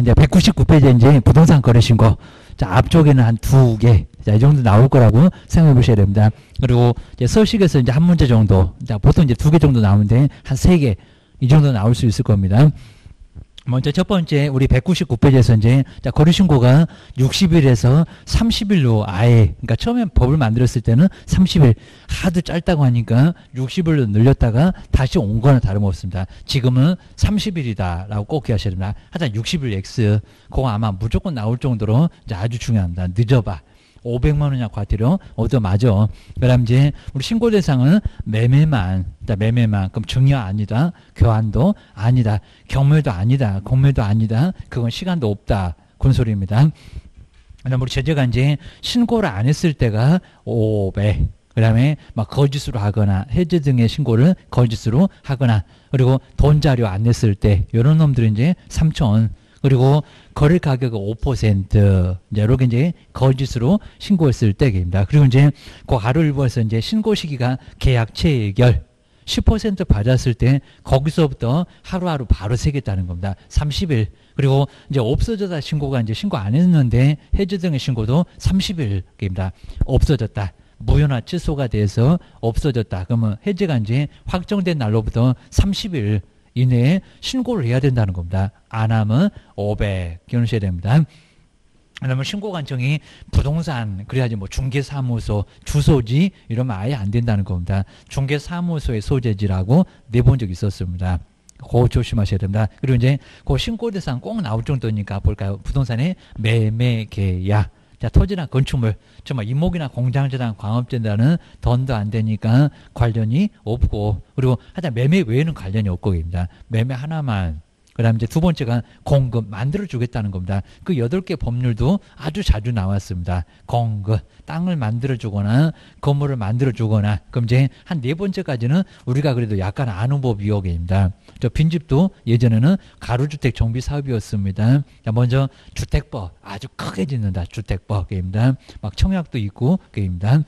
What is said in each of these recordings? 이제 199페이지에 부동산 거래신고. 자, 앞쪽에는 한 2개. 자, 이 정도 나올 거라고 생각해 보셔야 됩니다. 그리고 이제 서식에서 이제 한 문제 정도. 자, 보통 이제 2개 정도 나오는데 한 3개. 이 정도 나올 수 있을 겁니다. 먼저 첫 번째, 우리 199페이지에서 이제, 자, 거래신고가 60일에서 30일로 아예, 그러니까 처음에 법을 만들었을 때는 30일, 하도 짧다고 하니까 60일로 늘렸다가 다시 온 거나 다름없습니다. 지금은 30일이다라고 꼭 기억하셔야 됩니다. 하여튼 60일 X, 그거 아마 무조건 나올 정도로 이제 아주 중요합니다. 늦어봐. 500만원이나 과태료 얻어맞어. 그다음 이제 우리 신고 대상은 매매만. 그럼 증여 아니다, 교환도 아니다, 경매도 아니다, 공매도 아니다. 그건 시간도 없다. 그런 소리입니다. 그다음 우리 제재가 이제 신고를 안 했을 때가 5배. 그다음에 막 거짓으로 하거나 해제 등의 신고를 거짓으로 하거나, 그리고 돈 자료 안 냈을 때 이런 놈들은 이제 3,000원. 그리고 거래 가격은 5%, 이제 이렇게 이제 거짓으로 신고했을 때입니다. 그리고 이제 그 하루 일부에서 이제 신고 시기가 계약 체결 10% 받았을 때 거기서부터 하루하루 바로 새겠다는 겁니다. 30일. 그리고 이제 없어졌다 신고가 이제 신고 안 했는데 해지 등의 신고도 30일입니다. 없어졌다. 무효나 취소가 돼서 없어졌다. 그러면 해지가 이제 확정된 날로부터 30일. 이내에 신고를 해야 된다는 겁니다. 안 하면 500 기억하셔야 됩니다. 그러면 신고 관청이 부동산, 그래야지 뭐 중개사무소, 주소지 이러면 아예 안 된다는 겁니다. 중개사무소의 소재지라고 내본 적이 있었습니다. 그거 조심하셔야 됩니다. 그리고 이제 그 신고 대상 꼭 나올 정도니까 볼까요? 부동산의 매매계약. 자, 토지나 건축물, 정말 임목이나 공장재단, 광업재단은 던도 안 되니까 관련이 없고, 그리고 하여튼 매매 외에는 관련이 없고입니다. 매매 하나만. 그 다음 이제 두 번째가 공급, 만들어주겠다는 겁니다. 그 8개 법률도 아주 자주 나왔습니다. 공급, 땅을 만들어주거나, 건물을 만들어주거나, 그럼 이제 한 4번째까지는 우리가 그래도 약간 아는 법 유혹입니다. 저 빈집도 예전에는 가로주택 정비 사업이었습니다. 자, 먼저 주택법, 아주 크게 짓는다. 주택법입니다. 막 청약도 있고, 그입니다.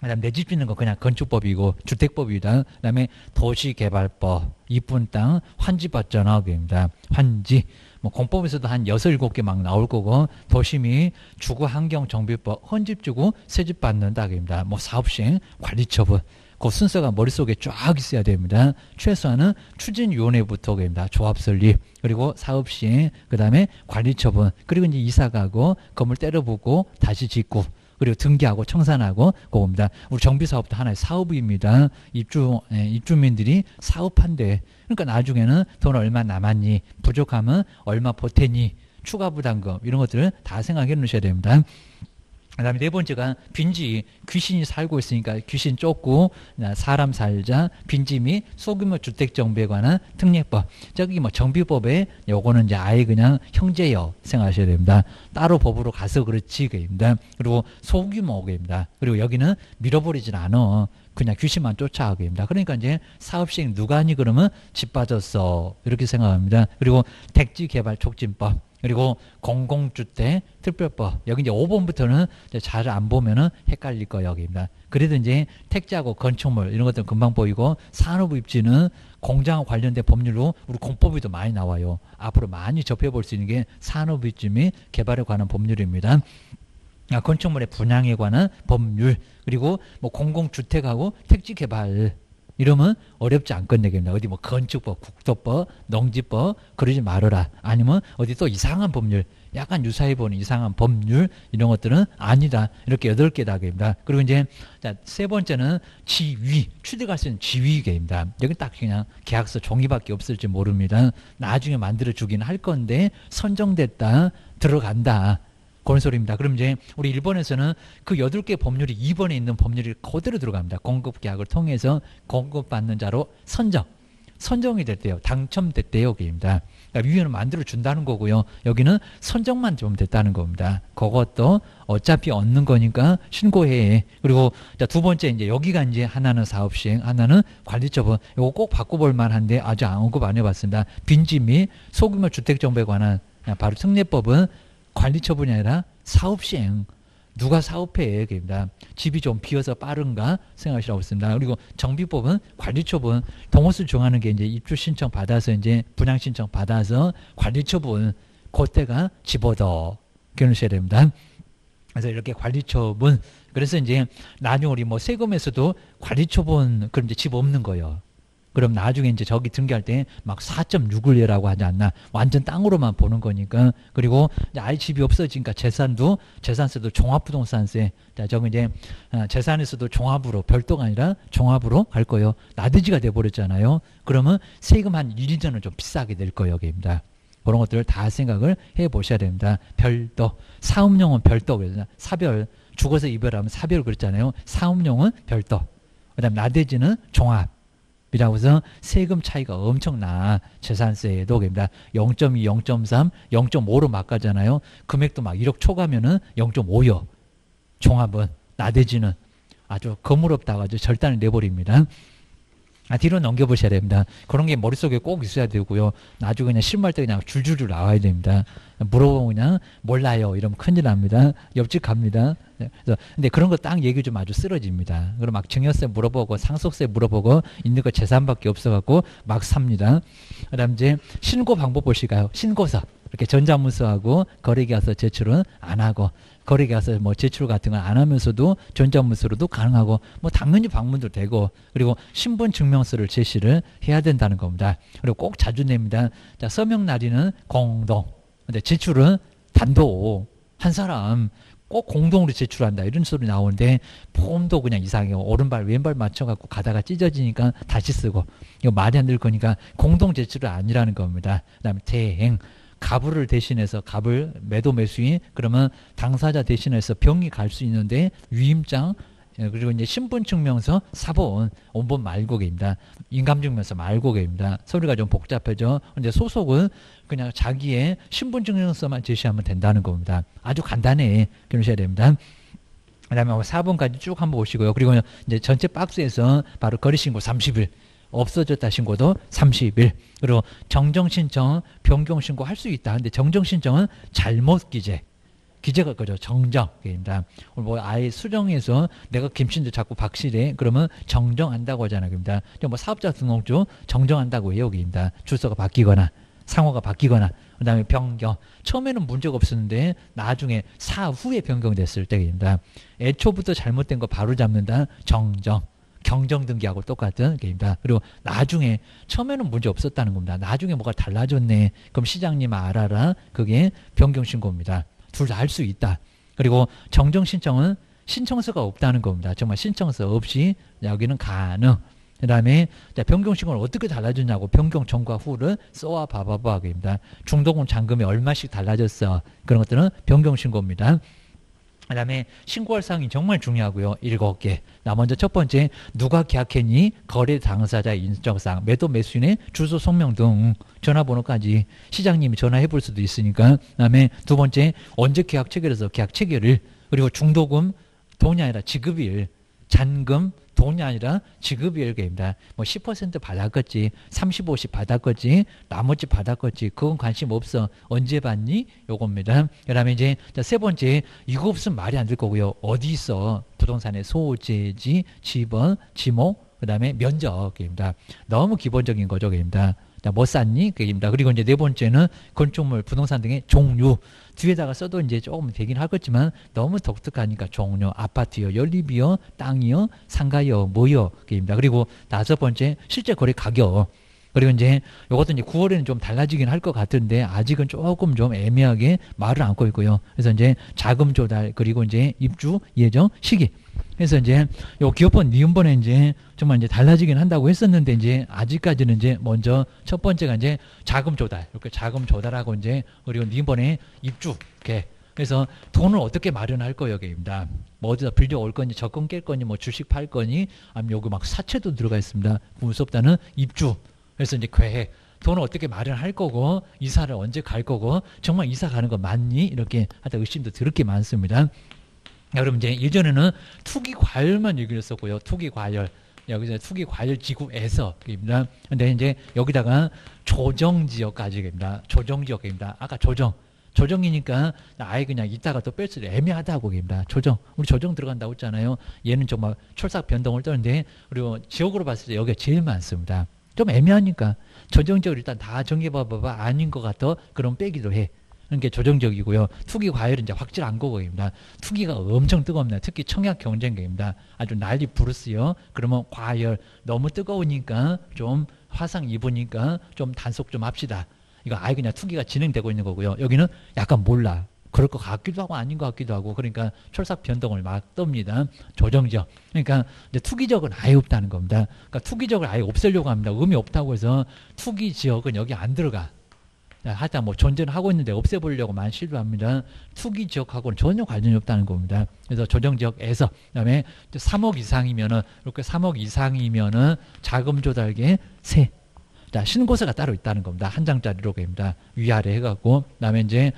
그 다음 내 집 짓는 거 그냥 건축법이고 주택법이다. 그 다음에 도시개발법, 이쁜 땅 환지 받잖아, 그입니다. 환지 뭐 공법에서도 한 6, 7개 막 나올 거고, 도시및 주거환경정비법, 헌집 주고 새집 받는다, 그입니다. 뭐 사업시행 관리처분, 그 순서가 머릿속에 쫙 있어야 됩니다. 최소한은 추진위원회부터입니다. 조합 설립, 그리고 사업 시행, 그 다음에 관리처분, 그리고 이제 이사가고 건물 때려보고 다시 짓고, 그리고 등기하고 청산하고 그겁니다. 우리 정비사업도 하나의 사업입니다. 입주민들이 사업한대. 그러니까 나중에는 돈 얼마 남았니? 부족하면 얼마 보태니? 추가 부담금 이런 것들을 다 생각해 놓으셔야 됩니다. 그 다음에 4번째가 빈지, 귀신이 살고 있으니까 귀신 쫓고 사람 살자, 빈지 및 소규모 주택 정비에 관한 특례법. 저기 뭐 정비법에 요거는 이제 아예 그냥 형제여 생각하셔야 됩니다. 따로 법으로 가서 그렇지, 그입니다. 그리고 소규모입니다. 그리고 여기는 밀어버리진 않아. 그냥 귀신만 쫓아가게입니다. 그러니까 이제 사업시행 누가 하니 그러면 집 빠졌어. 이렇게 생각합니다. 그리고 택지개발촉진법. 그리고 공공주택 특별법, 여기 이제 5번부터는 잘 안 보면은 헷갈릴 거예요, 여기입니다. 그래도 이제 택지하고 건축물 이런 것들은 금방 보이고, 산업 입지는 공장 관련된 법률로 우리 공법에도 많이 나와요. 앞으로 많이 접해볼 수 있는 게 산업 입지 및 개발에 관한 법률입니다. 건축물의 분양에 관한 법률, 그리고 뭐 공공주택하고 택지 개발. 이러면 어렵지 않겠네요. 어디 뭐 건축법, 국토법, 농지법 그러지 말아라. 아니면 어디 또 이상한 법률, 약간 유사해 보는 이상한 법률 이런 것들은 아니다. 이렇게 8개 다입니다. 그리고 이제 자, 3번째는 지위, 취득할 수 있는 지위계입니다. 여기 딱 그냥 계약서 종이밖에 없을지 모릅니다. 나중에 만들어 주긴 할 건데 선정됐다, 들어간다. 그런 소리입니다. 그럼 이제 우리 1번에서는 그 8개 법률이 2번에 있는 법률이 그대로 들어갑니다. 공급계약을 통해서 공급받는 자로 선정이 됐대요. 당첨됐대요. 여기입니다. 그러니까 위에는 만들어준다는 거고요. 여기는 선정만 좀 됐다는 겁니다. 그것도 어차피 얻는 거니까 신고해. 그리고 자, 두 번째 이제 여기가 이제 하나는 사업시행, 하나는 관리처분. 이거 꼭 바꿔볼 만한데 아직 언급 안 해봤습니다. 빈집 및 소규모 주택정비에 관한 바로 특례법은 관리처분이 아니라 사업시행, 누가 사업해, 얘기입니다. 집이 좀 비어서 빠른가 생각하시라고 했습니다. 그리고 정비법은 관리처분, 동호수 정하는 게 이제 입주 신청 받아서 이제 분양 신청 받아서 관리처분, 그때가 집어넣어 겨누셔야 됩니다. 그래서 이렇게 관리처분, 그래서 이제 나중에 우리 뭐 세금에서도 관리처분 그럼 이제 집어엎는 거예요. 그럼 나중에 이제 저기 등기할 때 막 4.6을 내라고 하지 않나. 완전 땅으로만 보는 거니까. 그리고 이제 아예 집이 없어지니까 재산도, 재산세도 종합부동산세. 자, 저거 이제 재산에서도 종합으로, 별도가 아니라 종합으로 갈 거예요. 나머지가 돼버렸잖아요. 그러면 세금 한 1, 2전은 좀 비싸게 될 거예요. 여기입니다. 그런 것들을 다 생각을 해 보셔야 됩니다. 별도. 사업용은 별도. 그랬잖아요. 사별. 죽어서 이별하면 사별 그랬잖아요. 사업용은 별도. 그 다음 나머지는 종합. 이라고 해서 세금 차이가 엄청나. 재산세도 됩니다. 0.2, 0.3, 0.5로 막 가잖아요. 금액도 막 1억 초과면은 0.5요. 종합은, 나대지는 아주 거물없다고 아주 절단을 내버립니다. 뒤로 넘겨보셔야 됩니다. 그런 게 머릿속에 꼭 있어야 되고요. 나중에 그냥 실무할 때 그냥 줄줄줄 나와야 됩니다. 물어보면 그냥 몰라요. 이러면 큰일 납니다. 옆집 갑니다. 그래서 근데 그런 거 딱 얘기 좀 아주 쓰러집니다. 그럼 막 증여세 물어보고 상속세 물어보고 있는 거 재산밖에 없어갖고 막 삽니다. 그 다음 이제 신고 방법 보실까요? 신고서. 이렇게 전자문서하고 거래기 가서 제출은 안 하고, 거래기 가서 뭐 제출 같은 걸 안 하면서도 전자문서로도 가능하고, 뭐 당연히 방문도 되고, 그리고 신분증명서를 제시를 해야 된다는 겁니다. 그리고 꼭 자주 냅니다. 자, 서명 날인은 공동. 근데 제출은 단독. 한 사람. 꼭 공동으로 제출한다 이런 소리 나오는데 폼도 그냥 이상해요. 오른발 왼발 맞춰갖고 가다가 찢어지니까 다시 쓰고, 이거 말이 안 될 거니까 공동 제출은 아니라는 겁니다. 그 다음에 대행. 가부를 대신해서, 갑을 매도 매수인, 그러면 당사자 대신해서 병이 갈 수 있는데 위임장, 그리고 이제 신분증명서, 사본, 원본 말고계입니다. 인감증명서 말고계입니다. 서류가 좀 복잡해져. 근데 소속은 그냥 자기의 신분증명서만 제시하면 된다는 겁니다. 아주 간단해. 그러셔야 됩니다. 그 다음에 4번까지 쭉 한번 보시고요. 그리고 이제 전체 박스에서 바로 거래신고 30일. 없어졌다 신고도 30일. 그리고 정정신청, 변경신고 할 수 있다. 근데 정정신청은 잘못 기재. 기재가 그죠. 정정입니다. 뭐 아예 수정해서 내가 김씨인데 자꾸 박씨래. 그러면 정정한다고 하잖아요. 그러니까 뭐 사업자 등록주 정정한다고 해요. 여기입니다. 주소가 바뀌거나 상호가 바뀌거나, 그 다음에 변경. 처음에는 문제가 없었는데 나중에 사후에 변경됐을 때입니다. 애초부터 잘못된 거 바로 잡는다. 정정. 경정등기하고 똑같은 게임이다. 그리고 나중에, 처음에는 문제 없었다는 겁니다. 나중에 뭐가 달라졌네. 그럼 시장님 알아라. 그게 변경신고입니다. 둘 다 할 수 있다. 그리고 정정신청은 신청서가 없다는 겁니다. 정말 신청서 없이 여기는 가능. 그 다음에 변경신고는 어떻게 달라졌냐고 변경 전과 후를 써와 봐봐봐 하게입니다. 중도금 잔금이 얼마씩 달라졌어. 그런 것들은 변경신고입니다. 그 다음에 신고할 사항이 정말 중요하고요. 7개. 먼저 첫 번째, 누가 계약했니? 거래 당사자 인적사항, 매도 매수인의 주소, 성명 등 전화번호까지 시장님이 전화해 볼 수도 있으니까. 그 다음에 두 번째, 언제 계약 체결해서 계약 체결일. 그리고 중도금, 돈이 아니라 지급일. 잔금, 돈이 아니라 지급일계입니다. 뭐 10% 받았겠지, 35씩 받았겠지, 나머지 받았겠지, 그건 관심 없어. 언제 받니? 요겁니다. 그 다음에 이제 세 번째, 이거 없으면 말이 안 될 거고요. 어디 있어? 부동산의 소재지, 지번, 지목, 그 다음에 면적입니다. 너무 기본적인 거죠입니다. 뭐 샀니? 그입니다. 그리고 이제 네 번째는 건축물, 부동산 등의 종류. 뒤에다가 써도 이제 조금 되긴 하겠지만 너무 독특하니까 종류, 아파트요, 연립이요, 땅이요, 상가요, 뭐요? 그입니다. 그리고 다섯 번째, 실제 거래 가격. 그리고 이제 이것도 이제 9월에는 좀 달라지긴 할 것 같은데 아직은 조금 좀 애매하게 말을 안고 있고요. 그래서 이제 자금 조달, 그리고 이제 입주 예정 시기. 그래서 이제 요 기업번 니은번에 이제 정말 이제 달라지긴 한다고 했었는데 이제 아직까지는 이제 먼저 첫 번째가 이제 자금 조달. 이렇게 자금 조달하고 이제, 그리고 니은번에 입주 계획. 그래서 돈을 어떻게 마련할 거예요, 여기입니다. 뭐 어디다 빌려올 거니, 적금 깰 거니, 뭐 주식 팔 거니, 아니면 여기 막 사채도 들어가 있습니다. 무섭다는 입주. 그래서 이제 계획, 돈을 어떻게 마련할 거고, 이사를 언제 갈 거고, 정말 이사 가는 거 맞니? 이렇게 하다 의심도 들게 많습니다. 그럼 이제 예전에는 투기 과열만 얘기를 했었고요. 투기 과열. 여기서 투기 과열 지구에서. 근데 이제 여기다가 조정 지역까지입니다. 조정 지역입니다. 아까 조정. 조정이니까 아예 그냥 이따가 또 뺄 수 애매하다고 합니다. 조정. 우리 조정 들어간다고 했잖아요. 얘는 정말 촐싹 변동을 떠는데, 그리고 지역으로 봤을 때 여기가 제일 많습니다. 좀 애매하니까. 전정적으로 일단 다 정해봐봐. 아닌 것 같아. 그럼 빼기도 해. 그런 게 조정적이고요. 투기 과열은 이제 확실한 고거입니다. 투기가 엄청 뜨겁네요. 특히 청약 경쟁계입니다. 아주 난리 부르스요. 그러면 과열 너무 뜨거우니까 좀 화상 입으니까 좀 단속 좀 합시다. 이거 아예 그냥 투기가 진행되고 있는 거고요. 여기는 약간 몰라. 그럴 것 같기도 하고 아닌 것 같기도 하고 그러니까 철삭 변동을 막 뜹니다. 조정적. 그러니까 이제 투기적은 아예 없다는 겁니다. 그러니까 투기적을 아예 없애려고 합니다. 의미 없다고 해서 투기 지역은 여기 안 들어가. 하여튼 뭐 존재는 하고 있는데 없애보려고 많이 시도합니다. 투기 지역하고는 전혀 관련이 없다는 겁니다. 그래서 조정 지역에서 그다음에 3억 이상이면은 이렇게 3억 이상이면은 자금 조달계 세. 자, 신고서가 따로 있다는 겁니다. 한 장짜리로 됩니다. 위아래 해갖고, 그다음에 이제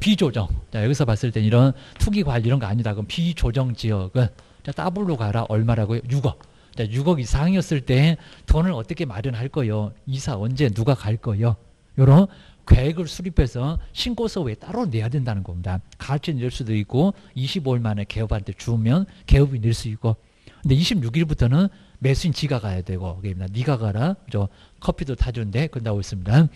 비조정. 자, 여기서 봤을 때 이런 투기 관리 이런 거 아니다. 그럼 비조정 지역은 자, 더블로 가라. 얼마라고요? 6억. 자, 6억 이상이었을 때 돈을 어떻게 마련할 거요? 이사 언제 누가 갈 거요? 이런 계획을 수립해서 신고서 외에 따로 내야 된다는 겁니다. 같이 낼 수도 있고, 25일 만에 개업한테 주면 개업이 낼 수 있고. 근데 26일부터는 매수인 지가 가야 되고, 니가 가라. 저 커피도 타주는데, 그런다고 있습니다.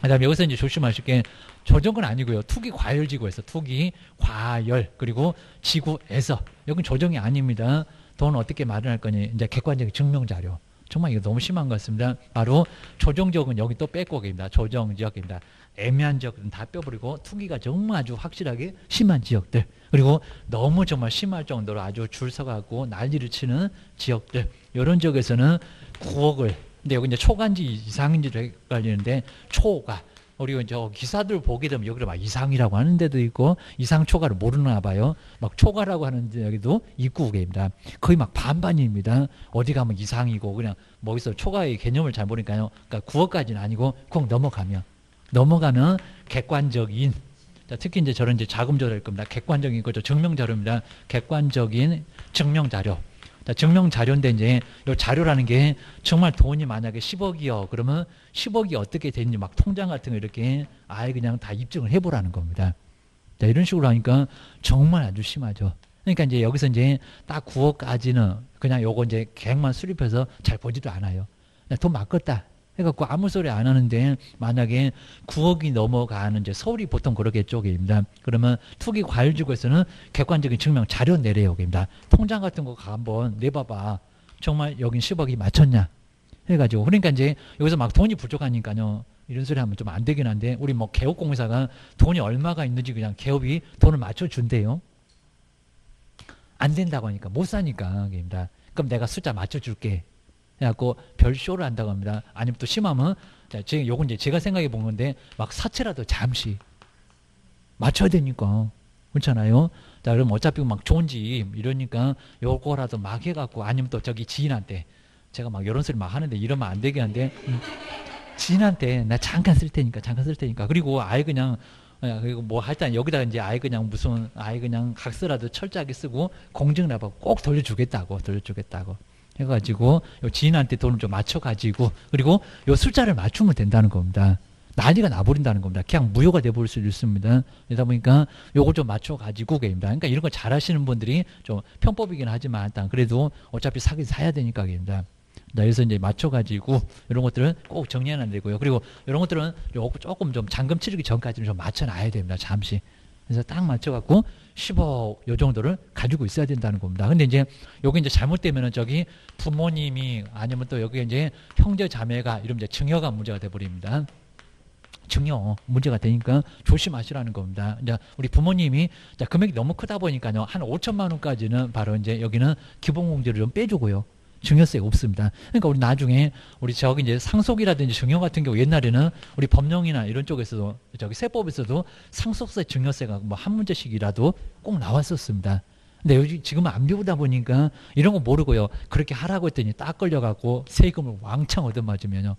그 다음에 여기서 이제 조심하실 게, 조정은 아니고요. 투기 과열 지구에서, 투기 과열, 그리고 지구에서. 여긴 조정이 아닙니다. 돈 어떻게 마련할 거니? 이제 객관적인 증명자료. 정말 이거 너무 심한 것 같습니다. 바로 조정지역은 여기 또 빼곡입니다. 조정지역입니다. 애매한 지역은 다 빼버리고 투기가 정말 아주 확실하게 심한 지역들 그리고 너무 정말 심할 정도로 아주 줄 서갖고 난리를 치는 지역들 이런 지역에서는 9억을 근데 여기 이제 초간지 이상인지 헷갈리는데 초가 우리 이제 기사들 보게 되면 여기를 막 이상이라고 하는 데도 있고 이상 초과를 모르나 봐요. 막 초과라고 하는 데도 있고 그게입니다. 거의 막 반반입니다. 어디 가면 이상이고 그냥 거기서 초과의 개념을 잘 모르니까요. 그러니까 9억까지는 아니고 9억 넘어가면 객관적인 자, 특히 이제 저런 이제 자금 조달일 겁니다. 객관적인 거죠. 증명 자료입니다. 객관적인 증명 자료. 자, 증명 자료인데 이제 이 자료라는 게 정말 돈이 만약에 10억이요. 그러면 10억이 어떻게 되는지 막 통장 같은 거 이렇게 아예 그냥 다 입증을 해보라는 겁니다. 자, 이런 식으로 하니까 정말 아주 심하죠. 그러니까 이제 여기서 이제 딱 9억까지는 그냥 요거 이제 계획만 수립해서 잘 보지도 않아요. 돈 맡겼다. 해갖고 아무 소리 안 하는데 만약에 9억이 넘어가는 이제 서울이 보통 그렇게 쪽입니다. 그러면 투기 과열 지구에서는 객관적인 증명 자료 내려오기입니다. 통장 같은 거 한번 내봐봐. 정말 여긴 10억이 맞췄냐? 해가지고 그러니까 이제 여기서 막 돈이 부족하니까요. 이런 소리 하면 좀 안 되긴 한데 우리 뭐 개업공사가 돈이 얼마가 있는지 그냥 개업이 돈을 맞춰준대요. 안 된다고 하니까 못 사니까 입니다. 그럼 내가 숫자 맞춰줄게. 해갖고 별쇼를 한다고 합니다. 아니면 또 심하면 자, 지금 요건 이제 제가 생각해 본 건데 막 사채라도 잠시 맞춰야 되니까 그렇잖아요. 자, 그럼 어차피 막 좋은 집 이러니까 요거라도 막 해갖고 아니면 또 저기 지인한테 제가 막 이런 소리 막 하는데 이러면 안 되게 한데 지인한테 나 잠깐 쓸 테니까 그리고 아예 그냥 그리고 뭐 하여튼 여기다 이제 아예 그냥 무슨 아예 그냥 각서라도 철저하게 쓰고 공증나봐 꼭 돌려주겠다고. 해가지고 요 지인한테 돈을 좀 맞춰가지고 그리고 요 숫자를 맞추면 된다는 겁니다. 난리가 나버린다는 겁니다. 그냥 무효가 돼버릴 수도 있습니다. 그러다 보니까 요걸 좀 맞춰가지고 게임입니다. 그러니까 이런 걸 잘하시는 분들이 좀 편법이긴 하지만 일단 그래도 어차피 사긴 사야 되니까 게임입니다. 그래서 이제 맞춰가지고 이런 것들은 꼭 정리해놔야 되고요. 그리고 이런 것들은 조금 좀 잔금 치르기 전까지는 좀 맞춰놔야 됩니다. 잠시. 그래서 딱 맞춰갖고 10억 요 정도를 가지고 있어야 된다는 겁니다. 근데 이제 여기 이제 잘못되면은 저기 부모님이 아니면 또 여기 이제 형제 자매가 이런 이제 증여가 문제가 돼버립니다. 증여 문제가 되니까 조심하시라는 겁니다. 이제 우리 부모님이 자, 금액이 너무 크다 보니까요 한 5천만 원까지는 바로 이제 여기는 기본공제를 좀 빼주고요. 증여세 없습니다. 그러니까 우리 나중에 우리 저기 이제 상속이라든지 증여 같은 경우 옛날에는 우리 법령이나 이런 쪽에서도 저기 세법에서도 상속세 증여세가 뭐 한 문제씩이라도 꼭 나왔었습니다. 근데 요즘 지금은 안 배우다 보니까 이런 거 모르고요. 그렇게 하라고 했더니 딱 걸려갖고 세금을 왕창 얻어맞으면요.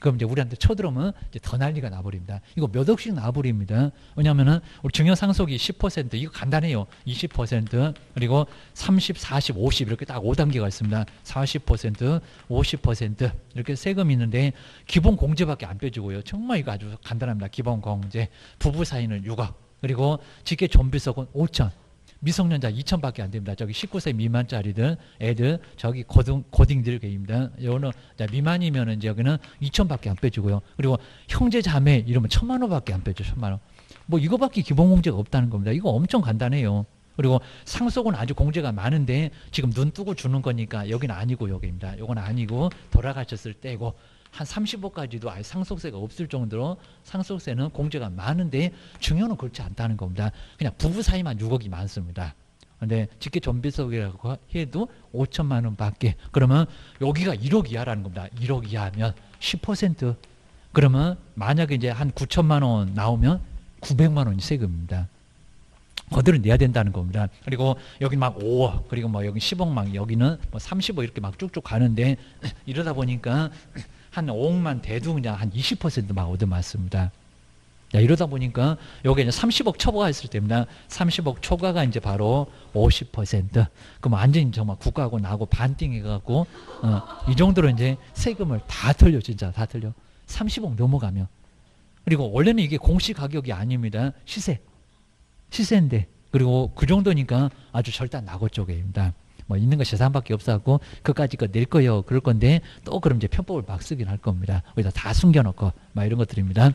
그럼 이제 우리한테 쳐들어오면 이제 더 난리가 나버립니다. 이거 몇 억씩 나버립니다. 왜냐면은 우리 증여상속이 10% 이거 간단해요. 20% 그리고 30, 40, 50 이렇게 딱 5단계가 있습니다. 40%, 50% 이렇게 세금이 있는데 기본공제밖에 안 빼주고요. 정말 이거 아주 간단합니다. 기본공제 부부 사이는 6억 그리고 직계 존비속은 5천 미성년자 2,000밖에 안 됩니다. 저기 19세 미만짜리든 애들, 저기 고딩들입니다. 요거는 미만이면은 이제 여기는 2,000밖에 안 빼주고요. 그리고 형제 자매 이러면 10,000원 밖에 안 빼죠. 10,000원. 뭐 이거밖에 기본 공제가 없다는 겁니다. 이거 엄청 간단해요. 그리고 상속은 아주 공제가 많은데 지금 눈 뜨고 주는 거니까 여기는 아니고 여기입니다. 요건 아니고 돌아가셨을 때고 한 35까지도 아예 상속세가 없을 정도로 상속세는 공제가 많은데 증여는 그렇지 않다는 겁니다. 그냥 부부 사이만 6억이 많습니다. 근데 직계 존비속이라고 해도 5,000만 원 밖에. 그러면 여기가 1억 이하라는 겁니다. 1억 이하면 10%. 그러면 만약에 이제 한 9,000만 원 나오면 900만 원이 세금입니다. 거들을 내야 된다는 겁니다. 그리고 여기 막 5억, 그리고 뭐 여기 10억, 막 여기는 뭐 30억 이렇게 막 쭉쭉 가는데 이러다 보니까 한 5억만 대도 그냥 한 20% 막 얻어맞습니다. 자, 이러다 보니까 여기 이제 30억 초과했을 때입니다. 30억 초과가 이제 바로 50%. 그럼 완전히 정말 국가하고 나하고 반띵해갖고 이 정도로 이제 세금을 다 털려, 진짜 다 털려. 30억 넘어가면. 그리고 원래는 이게 공시 가격이 아닙니다. 시세인데. 그리고 그 정도니까 아주 절단 낙오 쪽입니다. 뭐 있는 거 재산밖에 없어갖고 그까짓 거 낼 거예요. 그럴 건데 또 그럼 이제 편법을 막 쓰긴 할 겁니다. 거기다 다 숨겨놓고 막 이런 것들입니다.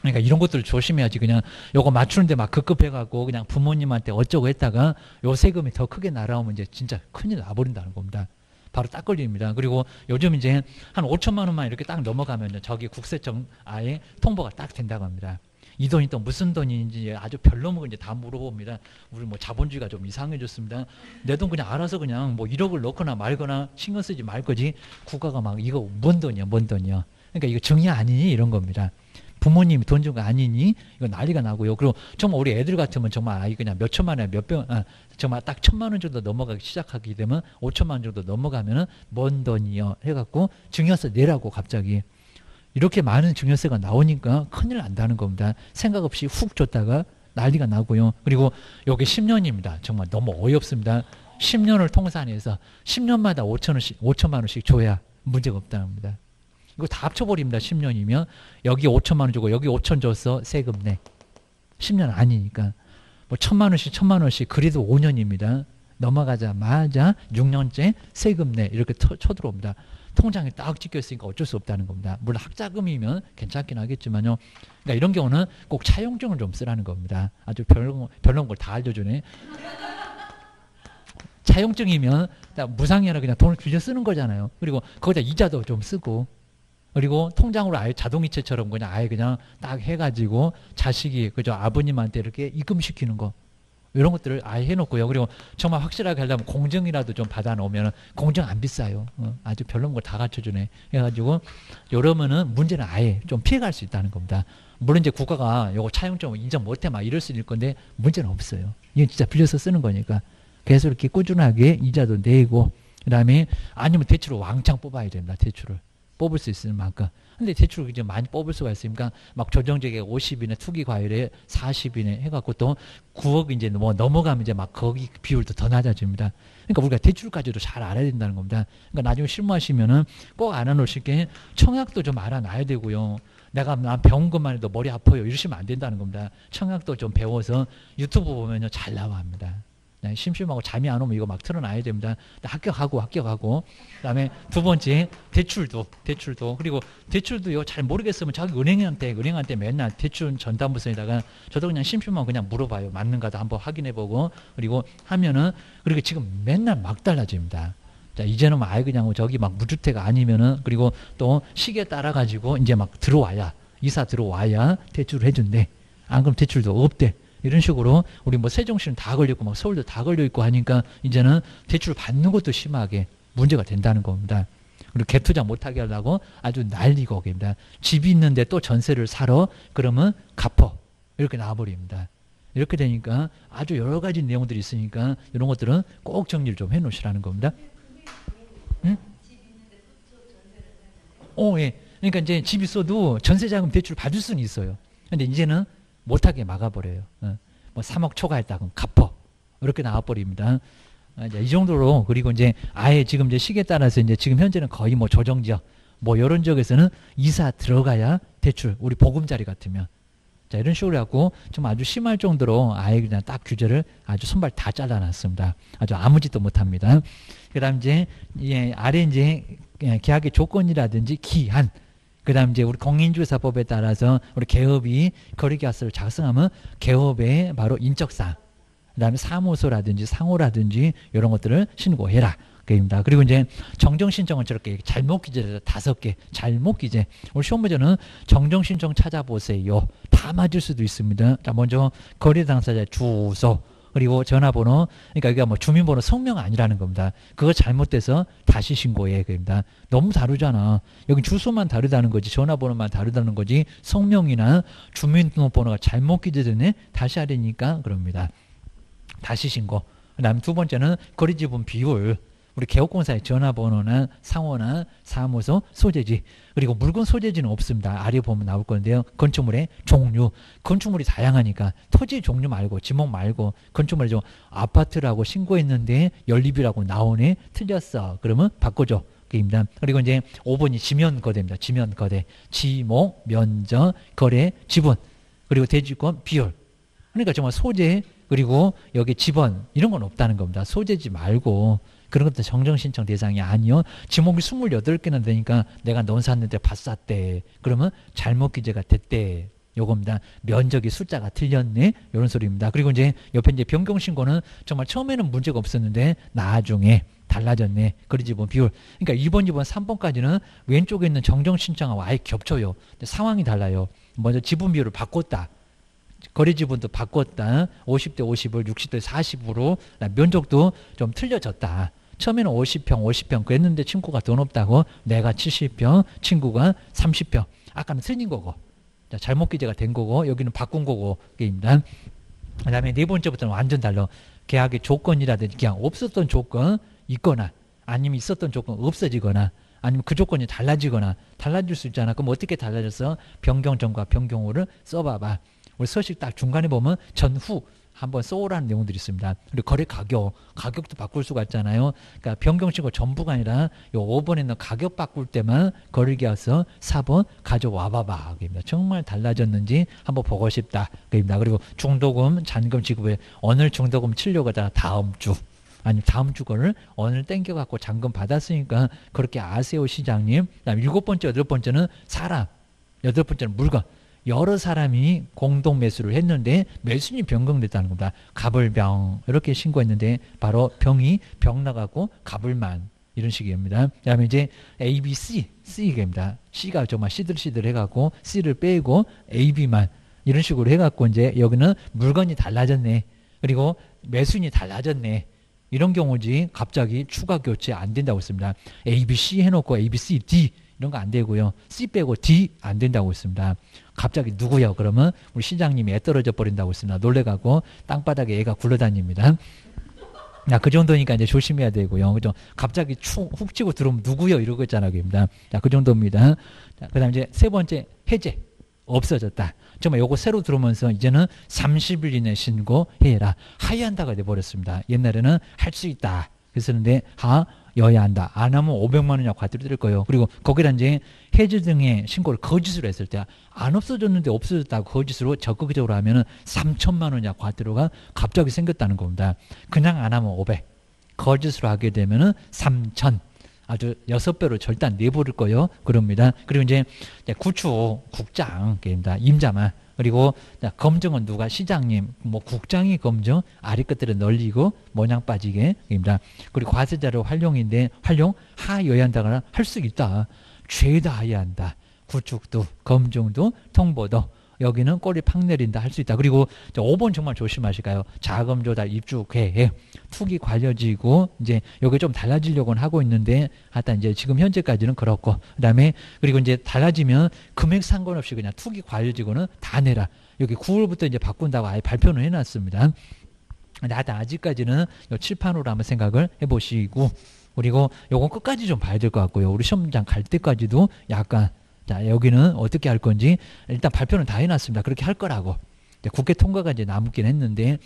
그러니까 이런 것들 조심해야지. 그냥 요거 맞추는데 막 급급해갖고 그냥 부모님한테 어쩌고 했다가 요 세금이 더 크게 날아오면 이제 진짜 큰일 나버린다는 겁니다. 바로 딱 걸립니다. 그리고 요즘 이제 한 5,000만 원만 이렇게 딱 넘어가면 저기 국세청 아예 통보가 딱 된다고 합니다. 이 돈이 또 무슨 돈인지 아주 별로면 이제 다 물어봅니다. 우리 뭐 자본주의가 좀 이상해졌습니다. 내 돈 그냥 알아서 그냥 뭐 1억을 넣거나 말거나 신경 쓰지 말 거지. 국가가 막 이거 뭔 돈이야. 그러니까 이거 증여 아니니 이런 겁니다. 부모님이 돈 준 거 아니니 이거 난리가 나고요. 그리고 정말 우리 애들 같으면 정말 아이 그냥 몇 천만 원, 정말 딱 1,000만 원 정도 넘어가기 시작하게 되면 5,000만 원 정도 넘어가면은 뭔 돈이요 해갖고 증여세 내라고 갑자기. 이렇게 많은 증여세가 나오니까 큰일 난다는 겁니다. 생각 없이 훅 줬다가 난리가 나고요. 그리고 여기 10년입니다. 정말 너무 어이없습니다. 10년을 통산해서 10년마다 5천만 원씩 줘야 문제가 없답니다. 이거 다 합쳐버립니다. 10년이면 여기 5천만 원 주고 여기 5천 줘서 세금 내. 10년 아니니까 뭐 1,000만 원씩 그래도 5년입니다. 넘어가자마자 6년째 세금 내 이렇게 쳐들어옵니다. 통장에 딱 찍혀 있으니까 어쩔 수 없다는 겁니다. 물론 학자금이면 괜찮긴 하겠지만요. 그러니까 이런 경우는 꼭 차용증을 좀 쓰라는 겁니다. 아주 별론 걸 다 알려주네. 차용증이면 무상이나 그냥 돈을 빌려 쓰는 거잖아요. 그리고 거기다 이자도 좀 쓰고, 그리고 통장으로 아예 자동이체처럼 그냥 아예 그냥 딱 해가지고 자식이 그저 아버님한테 이렇게 입금시키는 거. 이런 것들을 아예 해놓고요. 그리고 정말 확실하게 하려면 공증이라도 좀 받아놓으면 공증 안 비싸요. 아주 별론 걸 다 갖춰주네. 그래가지고 이러면은 문제는 아예 좀 피해갈 수 있다는 겁니다. 물론 이제 국가가 요거 차용증 인정 못해 막 이럴 수 있을 건데 문제는 없어요. 이건 진짜 빌려서 쓰는 거니까. 계속 이렇게 꾸준하게 이자도 내고, 그 다음에 아니면 대출을 왕창 뽑아야 됩니다. 대출을. 뽑을 수 있을 만큼. 근데 대출을 이제 많이 뽑을 수가 있으니까 막 조정적에 50이나 투기 과열에 40이나 해갖고 또 9억 이제 뭐 넘어가면 이제 막 거기 비율도 더 낮아집니다. 그러니까 우리가 대출까지도 잘 알아야 된다는 겁니다. 그러니까 나중에 실무하시면은 꼭 알아놓으실 게 청약도 좀 알아놔야 되고요. 난 배운 것만 해도 머리 아파요. 이러시면 안 된다는 겁니다. 청약도 좀 배워서 유튜브 보면요 잘 나와 합니다. 심심하고 잠이 안 오면 이거 막 틀어놔야 됩니다. 합격하고. 그 다음에 두 번째, 대출도. 그리고 대출도요, 잘 모르겠으면 자기 은행한테 맨날 대출 전담부서에다가 저도 그냥 심심하면 그냥 물어봐요. 맞는가도 한번 확인해보고. 그리고 하면은, 그리고 지금 맨날 막 달라집니다. 자, 이제는 아예 그냥 저기 막 무주택 아니면은, 그리고 또 시기에 따라가지고 이제 막 이사 들어와야 대출을 해준대. 안 그럼 대출도 없대. 이런 식으로 우리 뭐 세종시는 다 걸려있고 막 서울도 다 걸려있고 하니까 이제는 대출 받는 것도 심하게 문제가 된다는 겁니다. 그리고 개투자 못하게 하려고 아주 난리가 옵니다. 집이 있는데 또 전세를 사러 그러면 갚어 이렇게 나와버립니다. 이렇게 되니까 아주 여러 가지 내용들이 있으니까 이런 것들은 꼭 정리를 좀 해놓으시라는 겁니다. 응? 예. 그러니까 이제 집 있어도 전세자금 대출 받을 수는 있어요. 근데 이제는 못하게 막아버려요. 뭐 3억 초과했다 그럼 갚어 이렇게 나와버립니다. 이제 이 정도로. 그리고 이제 아예 지금 이제 시기에 따라서 이제 지금 현재는 거의 뭐 조정 지역 뭐 이런 지역에서는 이사 들어가야 대출. 우리 보금자리 같으면 자, 이런 식으로 해갖고 정말 아주 심할 정도로 아예 그냥 딱 규제를 아주 손발 다 잘라놨습니다. 아주 아무 짓도 못합니다. 그 다음 이제, 예, 아래 이제 계약의 조건이라든지 기한, 그 다음 이제 우리 공인주사법에 따라서 우리 개업이 거래계약서를 작성하면 개업의 바로 인적사항, 그 다음에 사무소라든지 상호라든지 이런 것들을 신고해라. 입니다. 그리고 이제 정정신청은 저렇게 잘못 기재돼서 5개 잘못 기재. 오늘 시험 문제는 정정신청 찾아보세요. 다 맞을 수도 있습니다. 자, 먼저 거래 당사자의 주소 그리고 전화번호, 그러니까 여기가 뭐 주민번호 성명 아니라는 겁니다. 그거 잘못돼서 다시 신고해. 그입니다. 너무 다르잖아. 여기 주소만 다르다는 거지 전화번호만 다르다는 거지 성명이나 주민등록번호가 잘못 기재되네. 다시 하려니까 그럽니다. 다시 신고. 그 다음 두 번째는 거래 지분 비율. 우리 개업공사의 전화번호나 상호나 사무소, 소재지 그리고 물건 소재지는 없습니다. 아래 보면 나올 건데요. 건축물의 종류, 건축물이 다양하니까 토지 종류 말고 지목 말고 건축물이 좀 아파트라고 신고했는데 연립이라고 나오네. 틀렸어. 그러면 바꿔줘. 그입니다. 그리고 이제 5번이 지면거대입니다. 지면거대, 지목, 면적, 거래, 지분 그리고 대지권, 비율. 그러니까 정말 소재 그리고 여기 지번 이런 건 없다는 겁니다. 소재지 말고 그런 것도 정정신청 대상이 아니요. 지목이 28개나 되니까 내가 넌 샀는데 밭 샀대. 그러면 잘못 기재가 됐대. 요겁니다. 면적이 숫자가 틀렸네. 이런 소리입니다. 그리고 이제 옆에 이제 변경신고는 정말 처음에는 문제가 없었는데 나중에 달라졌네. 거래지분 비율. 그러니까 1번, 2번, 3번까지는 왼쪽에 있는 정정신청하고 아예 겹쳐요. 근데 상황이 달라요. 먼저 지분 비율을 바꿨다. 거래지분도 바꿨다. 50대 50을 60대 40으로 면적도 좀 틀려졌다. 처음에는 50평 그랬는데 친구가 더 높다고 내가 70평 친구가 30평 아까는 틀린 거고 잘못 기재가 된 거고 여기는 바꾼 거고 게임단. 그 다음에 네 번째부터는 완전 달라. 계약의 조건이라든지 그냥 없었던 조건 있거나 아니면 있었던 조건 없어지거나 아니면 그 조건이 달라지거나 달라질 수 있잖아. 그럼 어떻게 달라졌어? 변경전과 변경호를 써봐봐. 우리 서식 딱 중간에 보면 전후 한번 써오라는 내용들이 있습니다. 그리고 거래 가격, 가격도 바꿀 수가 있잖아요. 그러니까 변경신고 전부가 아니라 요 5번에 있는 가격 바꿀 때만 거래계약서 4번 가져와봐봐. 그입니다. 정말 달라졌는지 한번 보고 싶다. 그입니다. 그리고 중도금, 잔금 지급에 오늘 중도금 치려고 하다가 다음 주. 아니면 다음 주 거를 오늘 땡겨갖고 잔금 받았으니까 그렇게 아세요 시장님. 그다음 7번째, 8번째는 사람, 8번째는 물건. 여러 사람이 공동 매수를 했는데 매수인이 변경됐다는 겁니다. 갑을병 이렇게 신고했는데 바로 병이 병 나가고 갑을만 이런 식입니다. 그 다음에 이제 A, B, C, C입니다. C가 정말 시들시들 해갖고 C를 빼고 A, B만 이런 식으로 해갖고 이제 여기는 물건이 달라졌네. 그리고 매수인이 달라졌네. 이런 경우지 갑자기 추가 교체 안 된다고 했습니다. A, B, C 해놓고 A, B, C, D 이런 거 안 되고요. C 빼고 D 안 된다고 했습니다. 갑자기 누구요? 그러면 우리 시장님이 애 떨어져 버린다고 했습니다. 놀래가고 땅바닥에 애가 굴러다닙니다. 야, 그 정도니까 이제 조심해야 되고요. 그죠? 갑자기 훅 치고 들어오면 누구요? 이러고 있잖아요. 자, 그 정도입니다. 자, 그 다음 이제 세 번째 해제. 없어졌다. 정말 요거 새로 들어오면서 이제는 30일 이내 신고해라. 하야한다가 돼버렸습니다. 옛날에는 할 수 있다. 그랬었는데 하 여야 한다. 안 하면 500만 원이라고 과태료 될 거예요. 그리고 거기다 이제 해지 등의 신고를 거짓으로 했을 때 안 없어졌는데 없어졌다고 거짓으로 적극적으로 하면은 3천만 원이라고 과태료가 갑자기 생겼다는 겁니다. 그냥 안 하면 500. 거짓으로 하게 되면은 3천. 아주 6배로 절단 내버릴 거예요. 그럽니다. 그리고 이제 구축, 국장, 임자만. 그리고 검증은 누가? 시장님, 뭐 국장이 검증, 아래 것들은 널리고 모양 빠지게. 그리고 과세자료 활용인데 활용 하여야 한다거나 할 수 있다. 죄다 하여야 한다. 구축도, 검증도, 통보도. 여기는 꼬리 팍 내린다 할 수 있다. 그리고 5번 정말 조심하실까요? 자금 조달 입주회에 투기 관여지고 이제 여기 좀 달라지려고는 하고 있는데 하여튼 이제 지금 현재까지는 그렇고 그다음에 그리고 이제 달라지면 금액 상관없이 그냥 투기 관여지고는 다 내라. 여기 9월부터 이제 바꾼다고 아예 발표는 해놨습니다. 근데 하여튼 아직까지는 요 칠판으로 한번 생각을 해보시고 그리고 요건 끝까지 좀 봐야 될 것 같고요. 우리 시험장 갈 때까지도 약간 자, 여기는 어떻게 할 건지 일단 발표는 다 해놨습니다. 그렇게 할 거라고. 국회 통과가 이제 남긴 했는데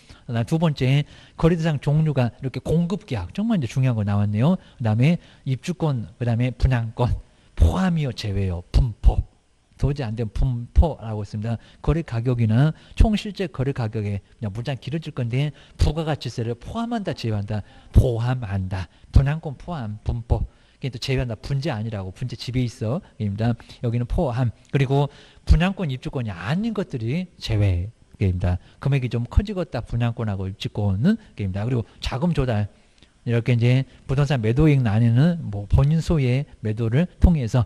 두 번째 거래 대상 종류가 이렇게 공급 계약 정말 이제 중요한 거 나왔네요. 그다음에 입주권, 그다음에 분양권 포함이요 제외요 분포. 도저히 안 되는 분포라고 있습니다. 거래 가격이나 총 실제 거래 가격에 그냥 문장 길어질 건데 부가가치세를 포함한다, 제외한다, 포함한다, 분양권 포함, 분포. 이게 또 제외한다, 분제 아니라고, 분제 집에 있어입니다. 여기는 포함. 그리고 분양권 입주권이 아닌 것들이 제외. 입니다. 금액이 좀 커지겠다, 분양권하고 입주권은 게임입니다. 그리고 자금 조달. 이렇게 이제 부동산 매도액 난에는 뭐 본인 소유의 매도를 통해서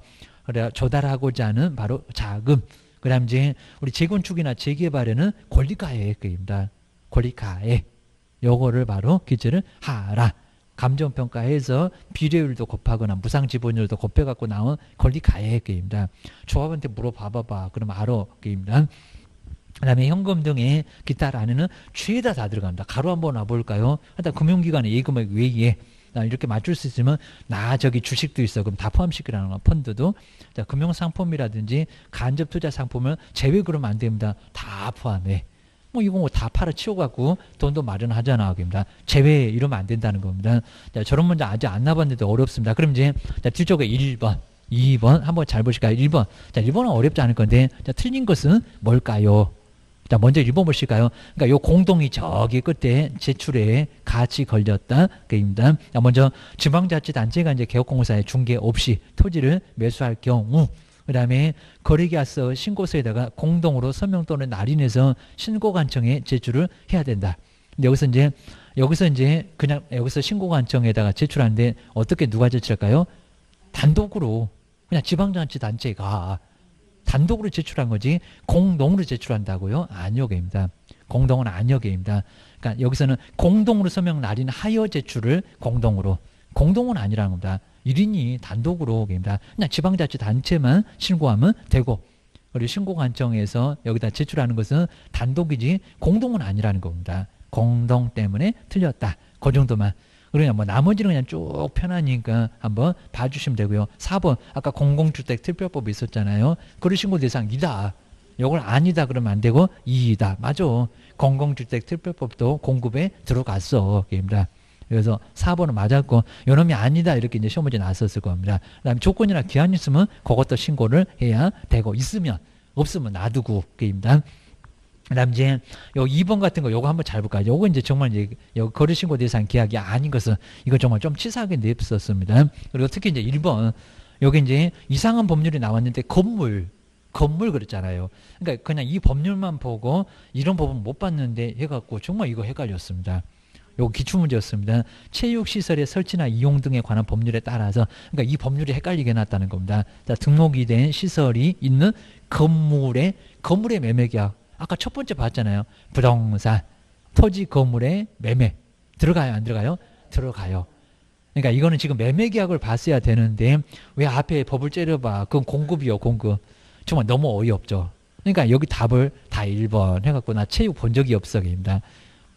조달하고자 하는 바로 자금. 그 다음 이제 우리 재건축이나 재개발에는 권리가액입니다. 권리가액. 요거를 바로 기재를 하라. 감정평가해서 비례율도 곱하거나 무상지분율도 곱해갖고 나온 권리가액입니다. 조합한테 물어봐봐봐. 그럼 알아. 게임입니다. 그 다음에 현금 등의 기타란에는 죄다 다 들어갑니다. 가로 한번 와볼까요? 일단 금융기관의 예금액 외에 이렇게 맞출 수 있으면 나 저기 주식도 있어. 그럼 다 포함시키라는 거 펀드도. 자, 금융상품이라든지 간접투자상품을 제외 그러면 안 됩니다. 다 포함해. 뭐 이거 뭐 다 팔아치워갖고 돈도 마련하잖아. 그럽니다. 제외 이러면 안 된다는 겁니다. 자, 저런 문제 아직 안 나봤는데도 어렵습니다. 그럼 이제 자, 뒤쪽에 1번. 2번 한번 잘 보실까요? 1번. 자, 1번은 어렵지 않을 건데 자, 틀린 것은 뭘까요? 자, 먼저 1번 보실까요? 그러니까 요 공동이 저기 끝에 제출에 같이 걸렸다. 그입니다. 자, 먼저 지방자치단체가 이제 개업공사에 중개 없이 토지를 매수할 경우, 그 다음에 거래계약서 신고서에다가 공동으로 서명 또는 날인해서 신고관청에 제출을 해야 된다. 근데 여기서 이제 그냥 여기서 신고관청에다가 제출하는데 어떻게 누가 제출할까요? 단독으로 그냥 지방자치단체가 단독으로 제출한 거지 공동으로 제출한다고요? 안여계입니다. 공동은 안여계입니다. 그러니까 여기서는 공동으로 서명 날인 하여 제출을 공동으로. 공동은 아니라는 겁니다. 1인이 단독으로 입니다. 그냥 지방자치단체만 신고하면 되고, 그리고 신고관청에서 여기다 제출하는 것은 단독이지 공동은 아니라는 겁니다. 공동 때문에 틀렸다. 그 정도만. 그러냐 뭐 나머지는 그냥 쭉 편하니까 한번 봐주시면 되고요. 4번 아까 공공주택 특별법이 있었잖아요. 거래신고 대상이다. 이걸 아니다 그러면 안 되고 이이다. 맞아. 공공주택 특별법도 공급에 들어갔어. 게임이다. 그래서 4번은 맞았고 요놈이 아니다 이렇게 이제 시험 문제 나왔었을 겁니다. 그다음에 조건이나 기한이 있으면 그것도 신고를 해야 되고 있으면 없으면 놔두고 게임이다. 그 다음 이제 요 2번 같은 거 요거 한번 잘 볼까요? 요거 이제 정말 이제 거래신고 대상 계약이 아닌 것은 이거 정말 좀 치사하게 냈었습니다. 그리고 특히 이제 1번 요게 이제 이상한 법률이 나왔는데 건물 그랬잖아요. 그러니까 그냥 이 법률만 보고 이런 법은 못 봤는데 해갖고 정말 이거 헷갈렸습니다. 요거 기출문제였습니다. 체육시설의 설치나 이용 등에 관한 법률에 따라서 그러니까 이 법률이 헷갈리게 났다는 겁니다. 자, 등록이 된 시설이 있는 건물의 매매계약. 아까 첫 번째 봤잖아요. 부동산, 토지, 건물의 매매. 들어가요? 안 들어가요? 들어가요. 그러니까 이거는 지금 매매계약을 봤어야 되는데 왜 앞에 법을 째려봐. 그건 공급이요. 공급. 정말 너무 어이없죠. 그러니까 여기 답을 다 1번 해갖고 나 체육 본 적이 없어. 입니다.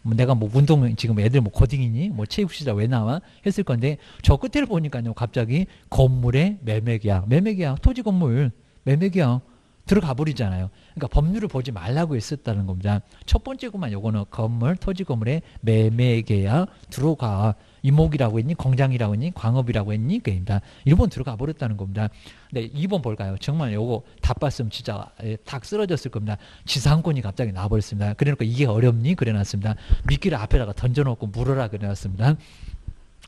내가 뭐 운동 지금 애들 뭐 고딩이니 뭐 체육시설 왜 나와? 했을 건데 저 끝에를 보니까요. 갑자기 건물의 매매계약. 매매계약. 토지, 건물. 매매계약. 들어가 버리잖아요. 그러니까 법률을 보지 말라고 했었다는 겁니다. 첫 번째구만 요거는 건물, 토지 건물의 매매계약 들어가. 이목이라고 했니? 공장이라고 했니? 광업이라고 했니? 그입니다. 1번 들어가 버렸다는 겁니다. 근데 2번 볼까요? 정말 요거 답 봤으면 진짜 탁 쓰러졌을 겁니다. 지상권이 갑자기 나와버렸습니다. 그래놓고 이게 어렵니? 그래놨습니다. 미끼를 앞에다가 던져놓고 물어라 그래놨습니다.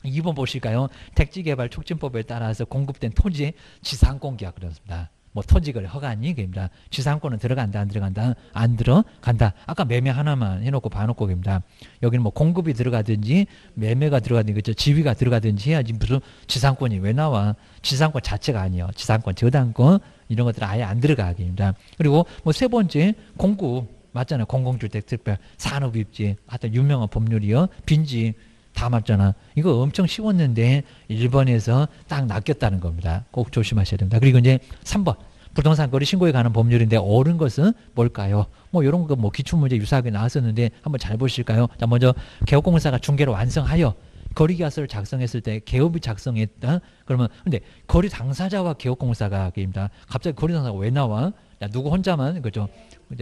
2번 보실까요? 택지개발 촉진법에 따라서 공급된 토지의 지상권 계약 그랬습니다. 뭐 토지거래 허가니 그입니다. 지상권은 들어간다 안 들어간다 안 들어간다. 아까 매매 하나만 해놓고 봐놓고 그입니다. 여기는 뭐 공급이 들어가든지 매매가 들어가든지 그렇죠. 지위가 들어가든지 해야지 무슨 지상권이 왜 나와? 지상권 자체가 아니에요. 지상권 저당권 이런 것들 아예 안 들어가게입니다. 그리고 뭐 세 번째 공급 맞잖아요. 공공주택 특별 산업입지 하여튼 유명한 법률이요. 빈지 다 맞잖아. 이거 엄청 쉬웠는데 1번에서 딱 낚였다는 겁니다. 꼭 조심하셔야 됩니다. 그리고 이제 3번. 부동산 거래 신고에 관한 법률인데 옳은 것은 뭘까요? 뭐 이런 거 뭐 기출문제 유사하게 나왔었는데 한번 잘 보실까요? 자, 먼저 개업공사가 중개를 완성하여 거래계약서를 작성했을 때 개업이 작성했다. 그러면 근데 거래 당사자와 개업공사가 입니다. 갑자기 거래 당사자가 왜 나와? 야, 누구 혼자만 그죠?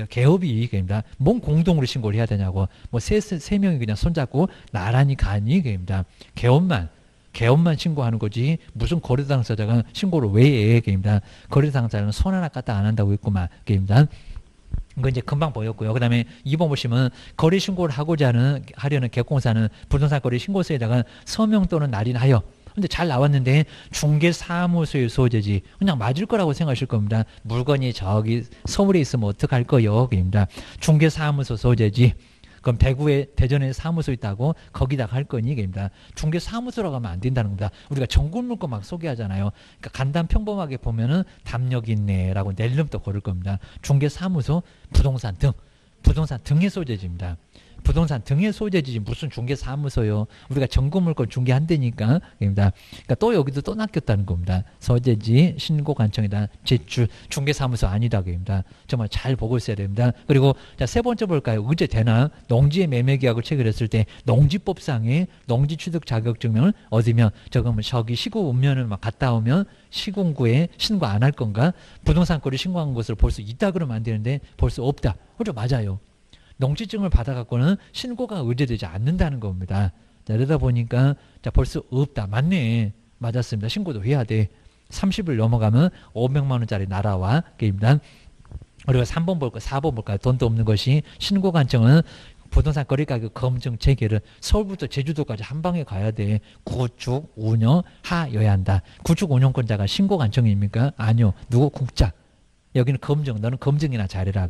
개업이 이익입니다. 뭔 공동으로 신고를 해야 되냐고. 뭐 세 명이 그냥 손잡고 나란히 가니, 그입니다. 개업만 개업만 신고하는 거지 무슨 거래당사자가 신고를 왜 해? 거래당사자는 손 하나 까딱 안 한다고 했구만. 이거 이제 금방 보였고요. 그 다음에 2번 보시면 거래 신고를 하려는 객공사는 부동산 거래 신고서에다가 서명 또는 날인하여. 근데 잘 나왔는데 중개사무소의 소재지 그냥 맞을 거라고 생각하실 겁니다. 물건이 저기 서울에 있으면 어떡할 거요? 중개사무소 소재지. 그럼 대구에 대전에 사무소 있다고 거기다가 할 거니? 중개사무소라고 하면 안 된다는 겁니다. 우리가 전국 물건 막 소개하잖아요. 그러니까 간단 평범하게 보면은 담력이 있네라고 낼름도 고를 겁니다. 중개사무소, 부동산 등, 부동산 등의 소재지입니다. 부동산 등의 소재지 무슨 중개사무소요? 우리가 전국 물건 중개한다니까. 그러니까 또 여기도 또 낚였다는 겁니다. 소재지 신고 관청에다 제출 중개사무소 아니다. 정말 잘 보고 있어야 됩니다. 그리고 자, 세 번째 볼까요? 의제 대나 농지의 매매계약을 체결했을 때 농지법상의 농지 취득 자격증명을 얻으면 저기 시구 읍면을 막 갔다 오면 시군구에 신고 안 할 건가? 부동산 거래 신고한 것을 볼 수 있다 그러면 안 되는데 볼 수 없다. 그렇죠, 맞아요. 농지증을 받아갖고는 신고가 의뢰되지 않는다는 겁니다. 자, 이러다 보니까 볼 수 없다. 맞네. 맞았습니다. 신고도 해야 돼. 30일 넘어가면 500만 원짜리 날아와. 그리고 3번 볼까요? 4번 볼까요? 돈도 없는 것이 신고 관청은 부동산 거래가격 검증 체계를 서울부터 제주도까지 한 방에 가야 돼. 구축, 운영, 하여야 한다. 구축 운영권자가 신고 관청입니까? 아니요. 누구? 국자. 여기는 검증. 너는 검증이나 잘해라.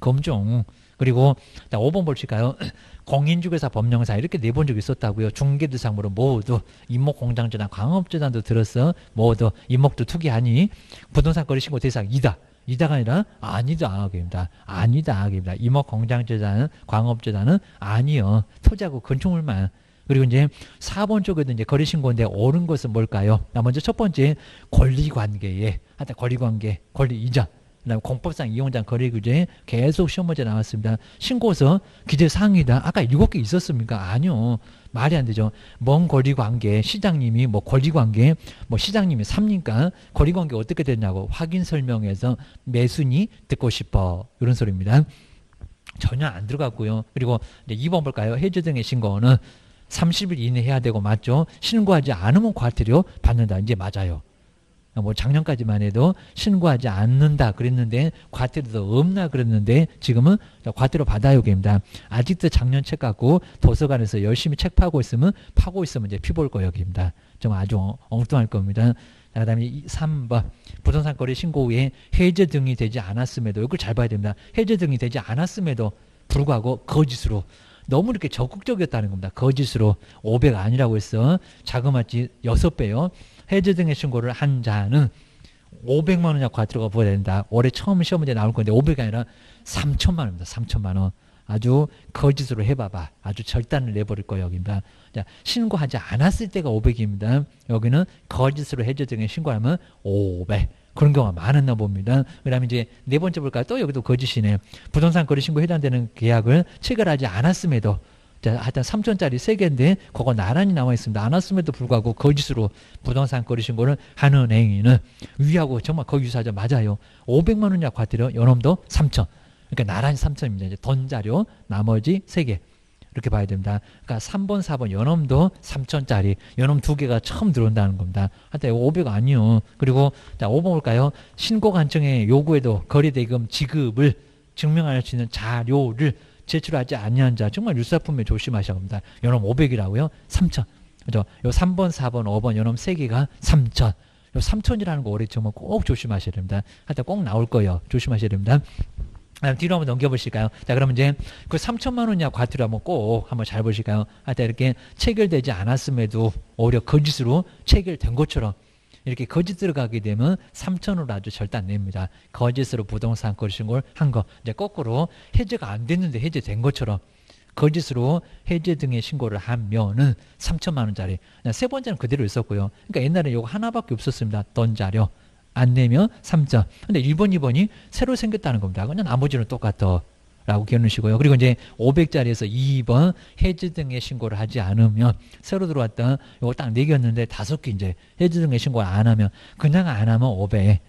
검증. 그리고 자, 5번 볼까요? 공인중개사 법령사 이렇게 네 번 적이 있었다고요. 중개대상으로 모두 임목공장재단 광업재단도 들었어. 모두 임목도 투기하니 부동산 거래 신고 대상 이다. 이다가 아니라 아니다. 아니다. 임목공장재단 광업재단은 아니요. 토지하고 건축물만. 그리고 이제 4번 쪽에도 이제 거래 신고인데 옳은 것은 뭘까요? 먼저 첫 번째 권리관계에 하여튼 권리관계 권리이자. 그다음 공법상 이용장 거래규제 계속 시험 문제 나왔습니다. 신고서 기재사항이다. 아까 7개 있었습니까? 아니요. 말이 안 되죠. 뭔 권리관계 시장님이 권리관계 시장님이 삽니까? 권리관계 어떻게 됐냐고 확인 설명해서 매순이 듣고 싶어 이런 소리입니다. 전혀 안 들어갔고요. 그리고 이제 2번 볼까요? 해지 등의 신고는 30일 이내 해야 되고 맞죠? 신고하지 않으면 과태료 받는다. 이제 맞아요. 작년까지만 해도 신고하지 않는다 그랬는데 과태료도 없나 그랬는데 지금은 과태료 받아요. 아직도 작년 책 갖고 도서관에서 열심히 책 파고 있으면 이제 피볼 거예요. 정말 아주 엉뚱할 겁니다. 그 다음에 3번 부동산 거래 신고 후에 해제 등이 되지 않았음에도 이걸 잘 봐야 됩니다. 해제 등이 되지 않았음에도 불구하고 거짓으로 너무 이렇게 적극적이었다는 겁니다. 거짓으로 500 아니라고 했어. 자그마치 6배요. 해지 등의 신고를 한 자는 500만 원 이상 과태료가 부과된다. 올해 처음 시험 문제 나올 건데 500이 아니라 3천만 원입니다. 3천만 원. 아주 거짓으로 해봐봐. 아주 절단을 내버릴 거예요. 자, 신고하지 않았을 때가 500입니다. 여기는 거짓으로 해지 등의 신고하면 500. 그런 경우가 많았나 봅니다. 그 다음에 이제 네 번째 볼까요? 또 여기도 거짓이네. 부동산 거래 신고에 해당되는 계약을 체결하지 않았음에도 하여튼 3천짜리 3개인데 그거 나란히 나와 있습니다. 안 왔음에도 불구하고 거짓으로 부동산 거래 신고를 하는 행위는 위하고 정말 거의 유사하죠. 맞아요. 500만 원이야 과태료 요놈도 3천. 그러니까 나란히 3천입니다. 이제 돈 자료 나머지 3개. 이렇게 봐야 됩니다. 그러니까 3번, 4번 연엄도 3천짜리 연엄 2개가 처음 들어온다는 겁니다. 하여튼 500 아니요. 그리고 자, 5번 볼까요? 신고 관청의 요구에도 거래대금 지급을 증명할 수 있는 자료를 제출하지 아니한 자 정말 유사품에 조심하셔야 합니다. 연엄 500이라고요? 3천. 그죠? 요 3번, 4번, 5번 연엄 3개가 3천. 요 3천이라는 거 올해 정말 꼭 조심하셔야 됩니다. 하여튼 꼭 나올 거예요. 조심하셔야 됩니다. 뒤로 한번 넘겨보실까요? 자, 그러면 이제 그 3천만 원이냐 과태료 한번 꼭 한번 잘 보실까요? 하여튼 이렇게 체결되지 않았음에도 오히려 거짓으로 체결된 것처럼 이렇게 거짓 들어가게 되면 3천으로 아주 절단 냅니다. 거짓으로 부동산 거래 신고를 한 거. 이제 거꾸로 해제가 안 됐는데 해제된 것처럼 거짓으로 해제 등의 신고를 하면은 3천만 원짜리. 세 번째는 그대로 있었고요. 그러니까 옛날에 이거 하나밖에 없었습니다. 돈 자료. 안 내면 3점. 근데 1번, 2번이 새로 생겼다는 겁니다. 그냥 나머지는 똑같아. 라고 겨누시고요. 그리고 이제 500짜리에서 2번 해지 등의 신고를 하지 않으면 새로 들어왔던 이거 딱 4개였는데 5개 이제 해지 등의 신고를 안 하면 그냥 안 하면 500.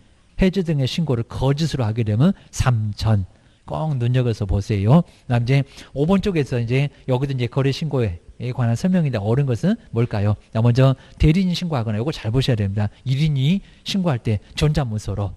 해지 등의 신고를 거짓으로 하게 되면 3천. 꼭 눈여겨서 보세요. 그다음 이제 5번 쪽에서 이제 여기도 이제 거래 신고에 관한 설명인데 어려운 것은 뭘까요? 먼저 대리인이 신고하거나 이거 잘 보셔야 됩니다. 1인이 신고할 때 전자문서로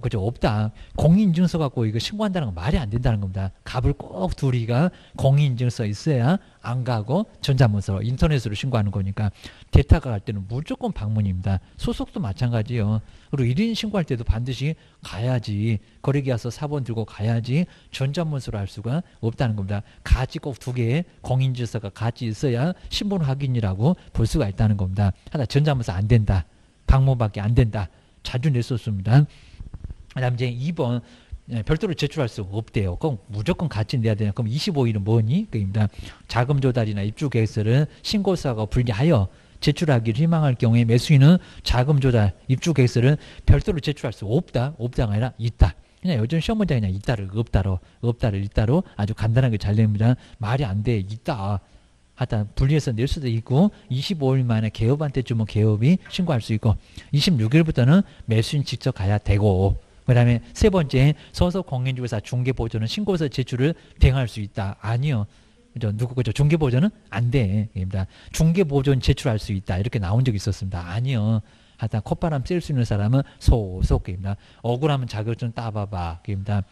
그죠? 없다. 공인인증서 갖고 이거 신고한다는 건 말이 안 된다는 겁니다. 갑을 꼭 둘이가 공인인증서 있어야 안 가고 전자문서로 인터넷으로 신고하는 거니까 대타가 갈 때는 무조건 방문입니다. 소속도 마찬가지예요. 그리고 1인 신고할 때도 반드시 가야지. 거래기와서 사본 들고 가야지 전자문서로 할 수가 없다는 겁니다. 같이 꼭 두 개의 공인인증서가 같이 있어야 신분 확인이라고 볼 수가 있다는 겁니다. 하나 전자문서 안 된다. 방문밖에 안 된다. 자주 냈었습니다. 그 다음 이제 2번 별도로 제출할 수 없대요. 그럼 무조건 같이 내야 되냐. 그럼 25일은 뭐니? 그입니다. 자금 조달이나 입주 계획서를 신고사가 분리하여 제출하기를 희망할 경우에 매수인은 자금 조달, 입주 계획서를 별도로 제출할 수 없다. 없다가 아니라 있다. 그냥 요즘 시험 문제 그냥 있다를 없다로, 없다를 있다로 아주 간단하게 잘 냅니다. 말이 안 돼. 있다. 하여튼 분리해서 낼 수도 있고 25일 만에 개업한테 주면 개업이 신고할 수 있고 26일부터는 매수인 직접 가야 되고 그 다음에 세 번째, 소속 공인중개사 중개보조는 신고서 제출을 대행할 수 있다. 아니요. 그죠? 중개보조는 안 돼. 입니다. 중개보조는 제출할 수 있다. 이렇게 나온 적이 있었습니다. 아니요. 하여튼 콧바람 쐴 수 있는 사람은 소속입니다. 억울하면 자격증 따봐봐. 입니다.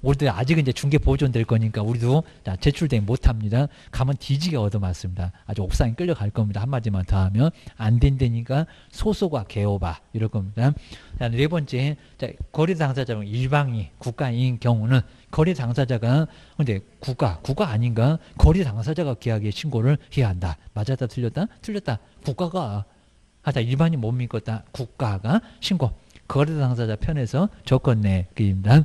우리도 아직 이제 중개보조는 될 거니까 우리도 제출 대행 못 합니다. 가면 뒤지게 얻어맞습니다. 아주 옥상에 끌려갈 겁니다. 한마디만 더 하면 안 된다니까 소속과 개업아. 이럴 겁니다. 자, 네 번째, 거래 당사자는 일방이 국가인 경우는 거래 당사자가 근데 국가 아닌가? 거래 당사자가 계약에 신고를 해야 한다. 맞았다, 틀렸다, 틀렸다. 국가가 하다 일반인 못 믿겠다. 국가가 신고. 거래 당사자 편에서 적었네. 그입니다.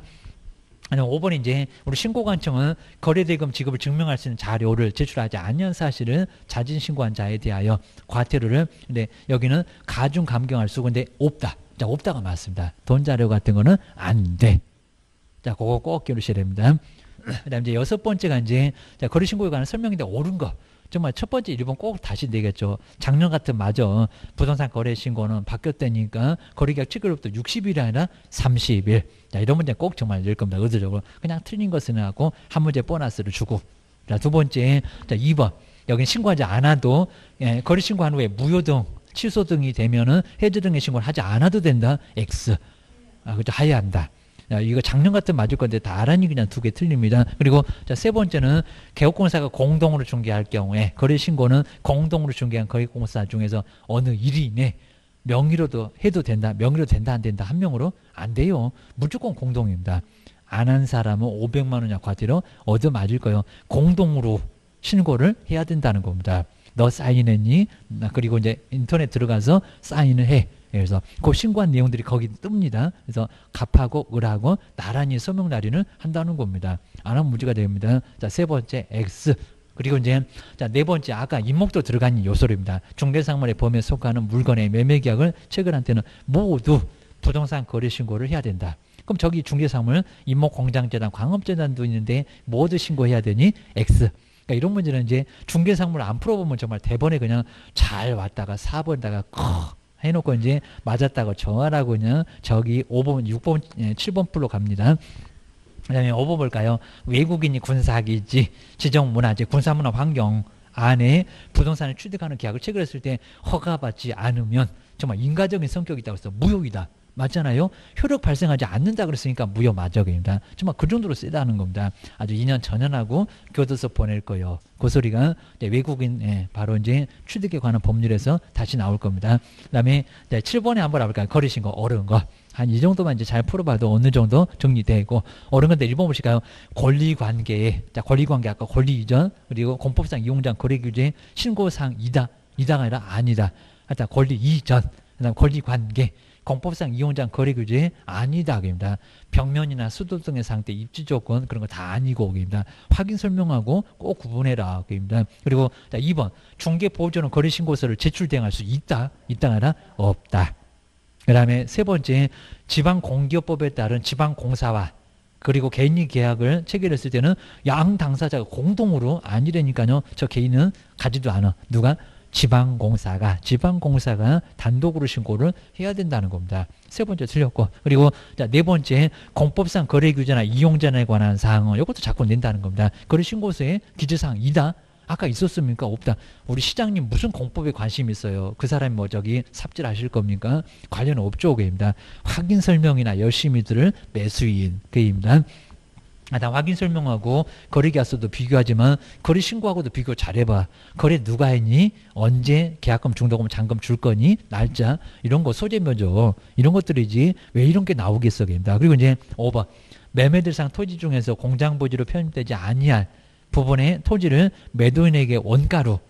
5번이 이제 우리 신고관청은 거래대금 지급을 증명할 수 있는 자료를 제출하지 않은 사실을 자진신고한 자에 대하여 과태료를 근데 여기는 가중감경할 수 근데 없다. 자, 없다가 맞습니다. 돈 자료 같은 거는 안 돼. 자, 그거 꼭 기억하셔야 됩니다. 그 다음 이제 6번째가 이제 거래신고에 관한 설명인데 옳은 거. 정말 첫 번째 1번 꼭 다시 내겠죠. 작년 같은 맞아. 부동산 거래신고는 바뀌었다니까 거래계약 체결로부터 60일이 아니라 30일. 자, 이런 문제 꼭 정말 낼 겁니다. 의도적으로. 그냥 틀린 것은 하고 한 문제 보너스를 주고. 자, 두 번째. 자, 2번. 여긴 신고하지 않아도 거래신고한 후에 무효 등 취소 등이 되면은 해지 등의 신고를 하지 않아도 된다. X. 아, 그죠. 하야 한다. 자, 이거 작년 같은 맞을 건데 다란히 그냥 두 개 틀립니다. 그리고 자, 세 번째는 개업공사가 공동으로 중개할 경우에 거래신고는 공동으로 중개한 거래공사 중에서 어느 1인의 명의로도 해도 된다. 명의로 된다 안 된다 한 명으로 안 돼요. 무조건 공동입니다. 안 한 사람은 500만 원 이상 과태료 얻어맞을 거예요. 공동으로 신고를 해야 된다는 겁니다. 너 사인했니? 그리고 이제 인터넷 들어가서 사인을 해. 그래서 그 신고한 내용들이 거기 뜹니다. 그래서 갑하고 을하고 나란히 서명 날인을 한다는 겁니다. 안 하면 문제가 됩니다. 자, 세 번째 X. 그리고 이제 자, 네 번째 아까 인목도 들어간 요소입니다. 중개상물의 범위에 속하는 물건의 매매계약을 체결한 때는 모두 부동산 거래신고를 해야 된다. 그럼 저기 중개상물 인목공장재단 광업재단도 있는데 모두 신고해야 되니 X. 그러니까 이런 문제는 이제 중개상물 안 풀어보면 정말 대번에 그냥 잘 왔다가 4번에다가 콕 해놓고 이제 맞았다고 정하라고 그냥 저기 5번, 6번, 7번 풀로 갑니다. 그 다음에 5번 볼까요? 외국인이 군사기지, 지정문화재, 군사문화 환경 안에 부동산을 취득하는 계약을 체결했을 때 허가받지 않으면 정말 인과적인 성격이 있다고 해서 무효이다. 맞잖아요. 효력 발생하지 않는다 그랬으니까 무효 마적입니다. 정말 그 정도로 세다는 겁니다. 아주 2년 전연하고 교도소 보낼 거예요. 그 소리가 이제 외국인 바로 이제 취득에 관한 법률에서 다시 나올 겁니다. 그다음에 이제 7번에 한번 알아볼까요? 거래신고 어려운 거. 한 이 정도만 이제 잘 풀어봐도 어느 정도 정리되고 어려운 건데 1번 보실까요? 권리관계. 자, 권리관계 아까 권리 이전 그리고 공법상 이용장 거래규제 신고상 이다. 이다가 아니라 아니다. 하여튼 권리 이전 그다음 권리관계. 공법상 이용장 거래규제 아니다. 그입니다. 벽면이나 수도 등의 상태, 입지 조건 그런 거 다 아니고 그입니다. 확인 설명하고 꼭 구분해라. 그입니다. 그리고 자, 2번 중개보조는 거래신고서를 제출 대행할 수 있다. 있다가 아니라 없다. 그 다음에 세 번째 지방공기업법에 따른 지방공사와 그리고 개인이 계약을 체결했을 때는 양 당사자가 공동으로 아니라니까요. 저 개인은 가지도 않아. 누가? 지방공사가 단독으로 신고를 해야 된다는 겁니다. 세 번째 틀렸고, 그리고 자, 네 번째, 공법상 거래규제나 이용자에 관한 사항은 이것도 자꾸 낸다는 겁니다. 거래신고서에 기재사항 2다. 아까 있었습니까? 없다. 우리 시장님 무슨 공법에 관심이 있어요? 그 사람이 뭐 저기 삽질하실 겁니까? 관련 없죠. 그입니다. 확인 설명이나 열심히 들을 매수인. 그입니다. 나 확인 설명하고 거래 계약서도 비교하지만 거래 신고하고도 비교 잘해봐. 거래 누가 했니? 언제? 계약금, 중도금, 잔금 줄 거니? 날짜? 이런 거, 소재 면적. 이런 것들이지 왜 이런 게 나오겠어. 그입니다. 그리고 이제 5번. 매매 대상 토지 중에서 공장 부지로 편입되지 아니할 부분의 토지를 매도인에게 원가로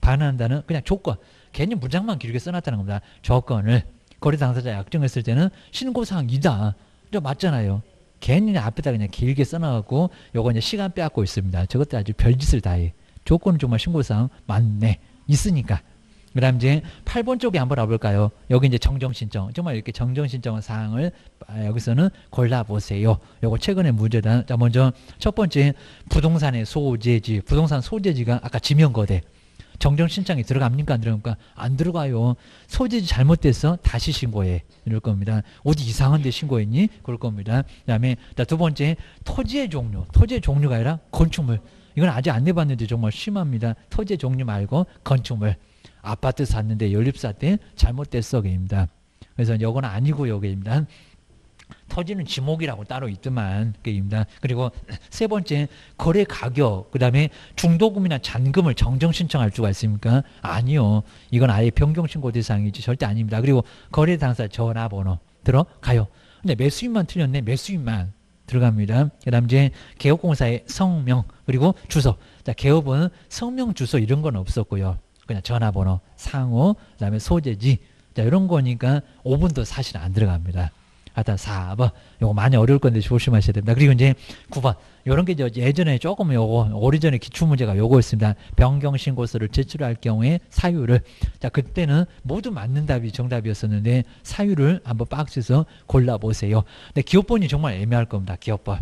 반환한다는 그냥 조건, 괜히 문장만 길게 써놨다는 겁니다. 조건을 거래 당사자 약정했을 때는 신고사항이다. 저 맞잖아요. 괜히 앞에다 그냥 길게 써놔갖고 요거 이제 시간 빼앗고 있습니다. 저것도 아주 별짓을 다해. 조건은 정말 신고사항 맞네. 있으니까. 그 다음 이제 8번 쪽에 한번 와볼까요? 여기 이제 정정신청. 정말 이렇게 정정신청 사항을 여기서는 골라보세요. 요거 최근의 문제다. 자, 먼저 첫 번째, 부동산의 소재지. 부동산 소재지가 아까 지명거대. 정정신청이 들어갑니까? 안 들어갑니까? 안 들어가요. 소재지 잘못돼서 다시 신고해. 이럴 겁니다. 어디 이상한데 신고했니? 그럴 겁니다. 그 다음에 두 번째, 토지의 종류. 토지의 종류가 아니라 건축물. 이건 아직 안 내봤는데 정말 심합니다. 토지의 종류 말고 건축물. 아파트 샀는데 연립사 때 잘못됐어. 그입니다. 그래서 이건 아니고 여기입니다. 토지는 지목이라고 따로 있더만. 그입니다. 그리고 세 번째, 거래 가격, 그 다음에 중도금이나 잔금을 정정 신청할 수가 있습니까? 아니요. 이건 아예 변경 신고 대상이지 절대 아닙니다. 그리고 거래 당사 전화번호 들어가요. 근데 매수인만 틀렸네. 매수인만 들어갑니다. 그 다음 이제 개업공사의 성명 그리고 주소. 자, 개업은 성명 주소 이런 건 없었고요. 그냥 전화번호, 상호, 그 다음에 소재지. 자, 이런 거니까 5번도 사실 안 들어갑니다. 하여튼 4번. 요거 많이 어려울 건데 조심하셔야 됩니다. 그리고 이제 9번. 요런 게 예전에 조금 요거, 오래전에 기출문제가 요거였습니다. 변경신고서를 제출할 경우에 사유를. 자, 그때는 모두 맞는 답이 정답이었었는데 사유를 한번 박스에서 골라보세요. 근데 기업본이 정말 애매할 겁니다. 기업본.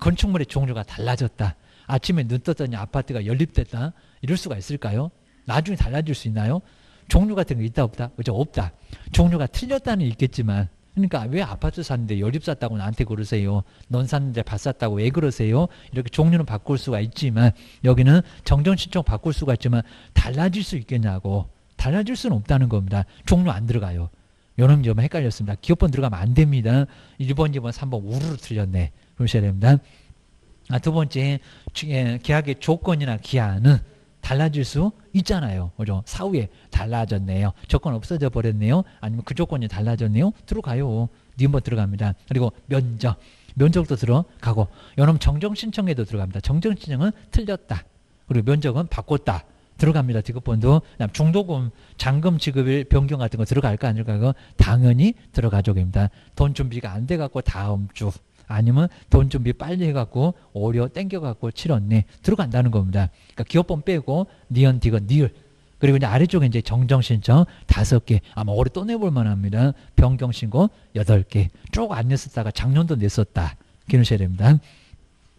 건축물의 종류가 달라졌다. 아침에 눈 떴더니 아파트가 연립됐다. 이럴 수가 있을까요? 나중에 달라질 수 있나요? 종류 같은 거 있다 없다? 그죠? 없다. 종류가 틀렸다는 있겠지만, 그러니까 왜 아파트 샀는데 연립 샀다고 나한테 그러세요? 넌 샀는데 밭 샀다고 왜 그러세요? 이렇게 종류는 바꿀 수가 있지만, 여기는 정정 신청 바꿀 수가 있지만 달라질 수 있겠냐고. 달라질 수는 없다는 겁니다. 종류 안 들어가요. 요놈 좀 헷갈렸습니다. 기업본 들어가면 안 됩니다. 1번, 2번, 3번 우르르 틀렸네. 그러셔야 됩니다. 두 번째, 계약의 조건이나 기한은 달라질 수 있잖아요. 그죠? 사후에 달라졌네요. 조건 없어져 버렸네요. 아니면 그 조건이 달라졌네요. 들어가요. 니은번 들어갑니다. 그리고 면적. 면적도 들어가고. 요놈 정정신청에도 들어갑니다. 정정신청은 틀렸다. 그리고 면적은 바꿨다. 들어갑니다. 디귿번도. 중도금, 잔금 지급일 변경 같은 거 들어갈까 안 들어갈까? 당연히 들어가죠. 됩니다. 돈 준비가 안 돼갖고 다음 주. 아니면 돈 준비 빨리 해갖고 오려 땡겨갖고 치렀네. 들어간다는 겁니다. 그러니까 기업본 빼고 니은, 디귿, 니을. 그리고 이제 아래쪽에 이제 정정신청 5개. 아마 올해 또 내볼만 합니다. 변경신고 8개. 쭉 안 냈었다가 작년도 냈었다. 기억하셔야 됩니다.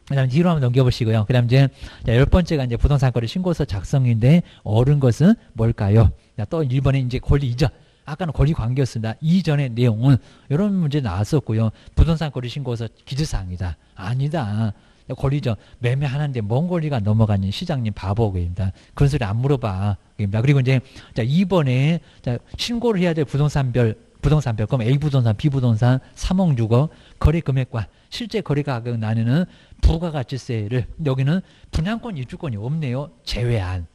그 다음에 뒤로 한번 넘겨보시고요. 그 다음 이제 10번째가 이제 부동산 거래 신고서 작성인데 어른 것은 뭘까요? 또 1번에 이제 권리 이전. 아까는 권리관계였습니다. 이전의 내용은 이런 문제 나왔었고요. 부동산 거래신고서 기재사항이다. 아니다. 권리죠. 매매하는데 뭔 권리가 넘어가니 시장님 바보입니다. 그런 소리 안 물어봐. 그리고 이제 2번에 신고를 해야 될 부동산별 그럼 A 부동산, B 부동산 3억 6억 거래 금액과 실제 거래 가격 나누는 부가가치세를 여기는 분양권 입주권이 없네요. 제외한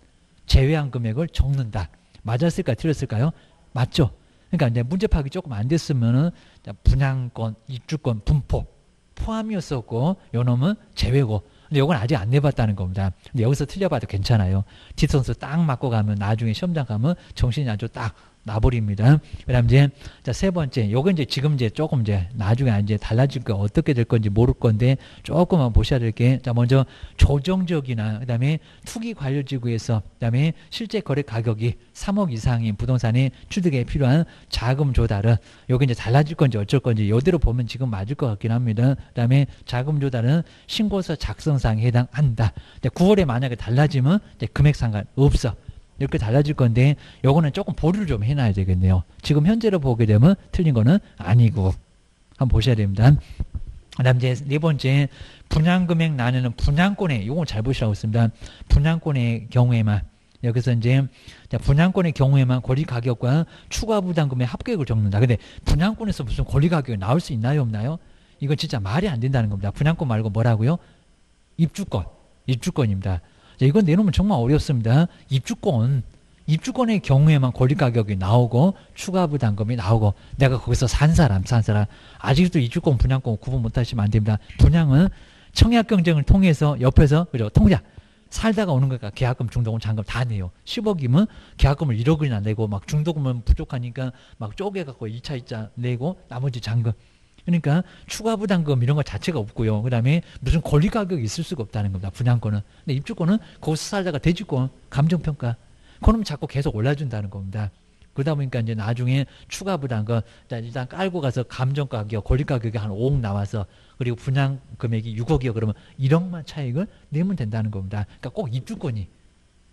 금액을 적는다. 맞았을까요? 틀렸을까요? 맞죠? 그러니까 이제 문제 파악이 조금 안 됐으면은 분양권, 입주권, 분포 포함이었었고, 요 놈은 제외고. 근데 요건 아직 안 내봤다는 겁니다. 근데 여기서 틀려봐도 괜찮아요. 뒷선수 딱 맞고 가면 나중에 시험장 가면 정신이 아주 딱 나버립니다. 그다음 이제 자, 세 번째. 요건 이제 지금 이제 조금 이제 나중에 이제 달라질 거 어떻게 될 건지 모를 건데 조금만 보셔야 될 게, 자, 먼저 조정적이나 그다음에 투기 관련 지구에서 그다음에 실제 거래 가격이 3억 이상인 부동산의 취득에 필요한 자금 조달은 요게 이제 달라질 건지 어쩔 건지 요대로 보면 지금 맞을 것 같긴 합니다. 그다음에 자금 조달은 신고서 작성상에 해당한다. 9월에 만약에 달라지면 이제 금액 상관 없어. 이렇게 달라질 건데 요거는 조금 보류를 좀 해놔야 되겠네요. 지금 현재로 보게 되면 틀린 거는 아니고 한번 보셔야 됩니다. 그 다음 이제 네 번째, 분양금액 나누는 분양권의, 요건 잘 보시라고 했습니다. 분양권의 경우에만, 여기서 이제 분양권의 경우에만 권리가격과 추가부담금의 합계액을 적는다. 근데 분양권에서 무슨 권리가격이 나올 수 있나요 없나요? 이건 진짜 말이 안 된다는 겁니다. 분양권 말고 뭐라고요? 입주권, 입주권입니다. 이건 내놓으면 정말 어렵습니다. 입주권의 경우에만 권리가격이 나오고 추가부담금이 나오고, 내가 거기서 산 사람 아직도 입주권 분양권 구분 못하시면 안 됩니다. 분양은 청약 경쟁을 통해서 옆에서, 그죠, 통장 살다가 오는 거니까 계약금, 중도금, 잔금 다 내요. 10억이면 계약금을 1억이나 내고, 막 중도금은 부족하니까 막 쪼개갖고 2차 내고, 나머지 잔금. 그러니까 추가부담금 이런 거 자체가 없고요. 그 다음에 무슨 권리가격이 있을 수가 없다는 겁니다. 분양권은. 근데 입주권은 거기서 살다가 대지권, 감정평가. 그럼 자꾸 계속 올라준다는 겁니다. 그러다 보니까 이제 나중에 추가부담금, 일단 깔고 가서 감정가격, 권리가격이 한 5억 나와서, 그리고 분양금액이 6억이요. 그러면 1억만 차익을 내면 된다는 겁니다. 그러니까 꼭 입주권이,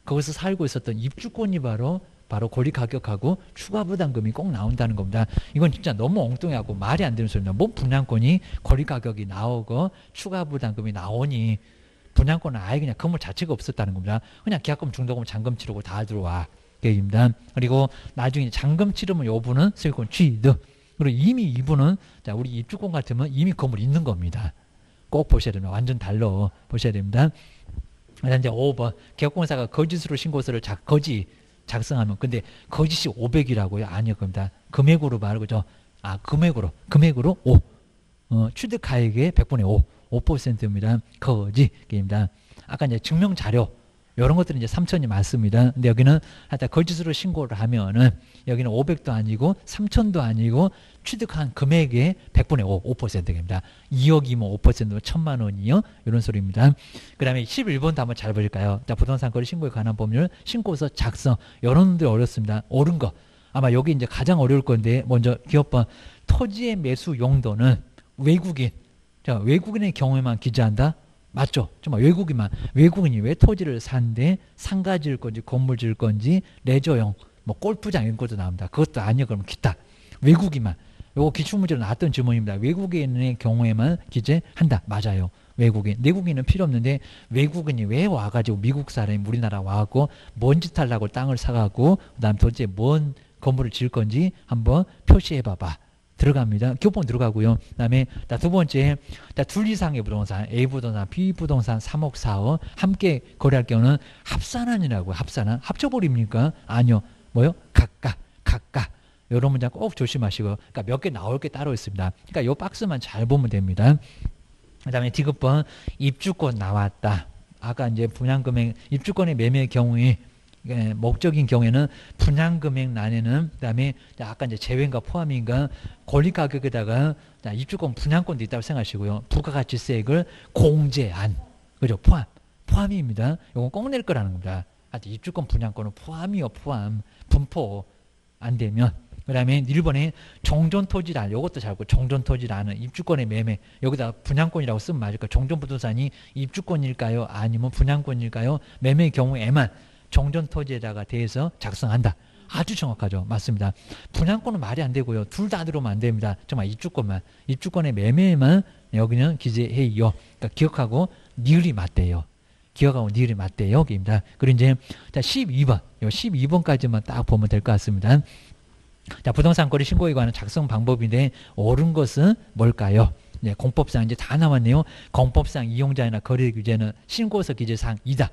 거기서 살고 있었던 입주권이 바로 권리가격하고 추가부담금이 꼭 나온다는 겁니다. 이건 진짜 너무 엉뚱해하고 말이 안 되는 소리입니다. 뭐 분양권이 권리가격이 나오고 추가부담금이 나오니, 분양권은 아예 그냥 건물 자체가 없었다는 겁니다. 그냥 계약금, 중도금, 잔금 치르고 다 들어와. 계획입니다. 그리고 나중에 잔금 치르면 요분은 소유권 취득. 그리고 이미 이분은, 자, 우리 입주권 같으면 이미 건물 있는 겁니다. 꼭 보셔야 됩니다. 완전 달러 보셔야 됩니다. 이제 5번, 개업공사가 거짓으로 신고서를 거짓 작성하면, 근데 거짓이 500이라고요? 아니요, 겁니다. 금액으로 말고, 금액으로 5. 취득가액의 100분의 5. 5%입니다. 거짓입니다. 아까 이제 증명자료, 이런 것들은 이제 3천이 맞습니다. 근데 여기는 하여튼 거짓으로 신고를 하면은, 여기는 500도 아니고 3천도 아니고 취득한 금액의 100분의 5, 5%입니다. 2억이면 5%면 1,000만 원이요. 이런 소리입니다. 그 다음에 11번도 한번 잘 보실까요? 자, 부동산 거래 신고에 관한 법률, 신고서 작성. 이런 데 어렵습니다. 옳은 거. 아마 여기 이제 가장 어려울 건데, 먼저 기업법, 토지의 매수 용도는 외국인. 자, 외국인의 경우에만 기재한다? 맞죠? 정말 외국인이 왜 토지를 산데, 상가 지을 건지, 건물 지을 건지, 레저용, 뭐 골프장 이런 것도 나옵니다. 그것도 아니요. 그러면 기타. 외국인만. 요거 기출문제로 나왔던 질문입니다. 외국인의 경우에만 기재한다. 맞아요. 외국인. 내국인은 필요 없는데, 외국인이 왜 와가지고, 미국 사람이 우리나라 와갖고, 뭔 짓 하려고 땅을 사갖고, 그 다음 도대체 뭔 건물을 지을 건지 한번 표시해봐봐. 들어갑니다. 교본 들어가고요. 그 다음에 두 번째, 둘 이상의 부동산, A 부동산, B 부동산, 3억, 4억 함께 거래할 경우는 합산안이라고요. 합산안. 합쳐버립니까? 아니요. 뭐요? 각각. 이런 문장 꼭 조심하시고요. 그러니까 몇 개 나올 게 따로 있습니다. 그러니까 요 박스만 잘 보면 됩니다. 그 다음에 디귿번, 입주권 나왔다. 아까 이제 분양금액, 입주권의 매매의 경우에, 예, 목적인 경우에는 분양금액 난에는, 그 다음에 아까 이제 제외인가 포함인가, 권리가격에다가 입주권 분양권도 있다고 생각하시고요. 부가가치세액을 공제한, 그죠, 포함입니다. 이건 꼭 낼 거라는 겁니다. 입주권 분양권은 포함, 분포 안 되면. 그 다음에 1번에 종전토지란, 요것도 잘 보고, 종전토지라는 입주권의 매매, 여기다 분양권이라고 쓰면 맞을까요? 종전부동산이 입주권일까요? 아니면 분양권일까요? 매매의 경우에만 종전토지에다가 대해서 작성한다. 아주 정확하죠. 맞습니다. 분양권은 말이 안 되고요. 둘 다 들어오면 안 됩니다. 정말 입주권만. 입주권의 매매에만 여기는 기재해요. 그러니까 기억하고 니을이 맞대요. 기억하고 니을이 맞대요. 여기입니다. 그리고 이제 12번. 12번까지만 딱 보면 될 것 같습니다. 자, 부동산 거래 신고에 관한 작성 방법인데, 옳은 것은 뭘까요? 네, 공법상 이제 다 나왔네요. 공법상 이용자나 거래 규제는 신고서 기재사항이다.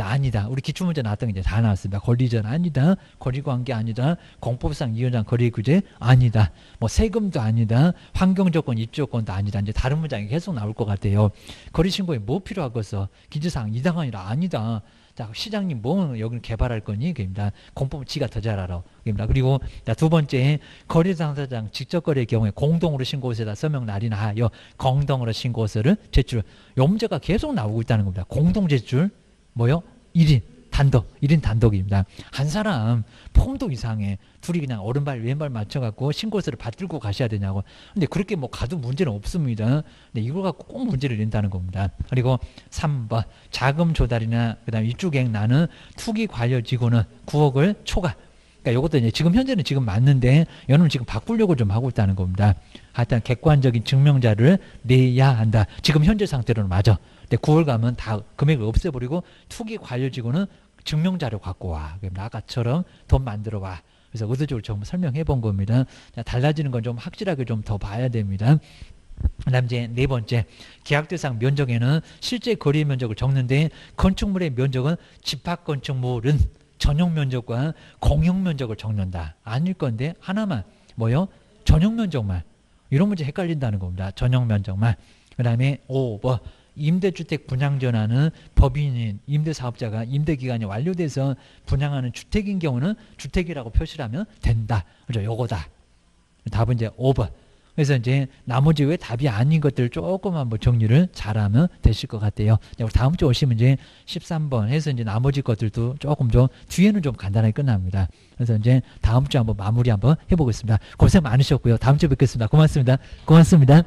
아니다. 우리 기출문제 나왔던 게 이제 다 나왔습니다. 권리전 아니다. 권리관계 아니다. 공법상 이용자 거래규제 아니다. 뭐 세금도 아니다. 환경조건, 입주조건도 아니다. 이제 다른 문장이 계속 나올 것 같아요. 거래신고에 뭐 필요하겠어? 기재사항 이다가 아니라 아니다. 자, 시장님 뭐 여기는 개발할 거니? 그입니다. 공법은 지가 더 잘 알아. 그입니다. 그리고 두 번째, 거래 당사자랑 직접 거래의 경우에 공동으로 신고서에다 서명 날인하여 공동으로 신고서를 제출. 요 문제가 계속 나오고 있다는 겁니다. 공동 제출. 뭐요? 1인. 단독, 1인 단독입니다. 한 사람 폼도 이상해. 둘이 그냥 오른발 왼발 맞춰갖고 신고서를 받들고 가셔야 되냐고. 근데 그렇게 뭐 가도 문제는 없습니다. 근데 이걸 갖고 꼭 문제를 낸다는 겁니다. 그리고 3번 자금 조달이나 그다음 위축액 나는 투기 관련 직원은 9억을 초과. 그러니까 이것도 이제 지금 현재는 지금 맞는데 여는 지금 바꾸려고 좀 하고 있다는 겁니다. 하여튼 객관적인 증명자를 내야 한다. 지금 현재 상태로는 맞아. 근데 9월 가면 다 금액을 없애버리고 투기 관련 직원은 증명자료 갖고 와. 아까처럼 돈 만들어 와. 그래서 의도적으로 좀 설명해 본 겁니다. 달라지는 건 좀 확실하게 좀 더 봐야 됩니다. 그다음 이제 네 번째, 계약 대상 면적에는 실제 거리 면적을 적는데 건축물의 면적은 집합 건축물은 전용 면적과 공용 면적을 적는다. 아닐 건데 하나만 뭐요? 전용 면적만. 이런 문제 헷갈린다는 겁니다. 전용 면적만. 그다음에 5번. 임대주택 분양 전환은 법인인 임대사업자가 임대기간이 완료돼서 분양하는 주택인 경우는 주택이라고 표시를 하면 된다. 그죠? 요거다. 답은 이제 5번. 그래서 이제 나머지 왜 답이 아닌 것들 조금 한번 정리를 잘하면 되실 것 같아요. 다음 주 오시면 이제 13번 해서 이제 나머지 것들도 조금 좀 뒤에는 좀 간단하게 끝납니다. 그래서 이제 다음 주 한번 마무리 한번 해보겠습니다. 고생 많으셨고요. 다음 주에 뵙겠습니다. 고맙습니다. 고맙습니다.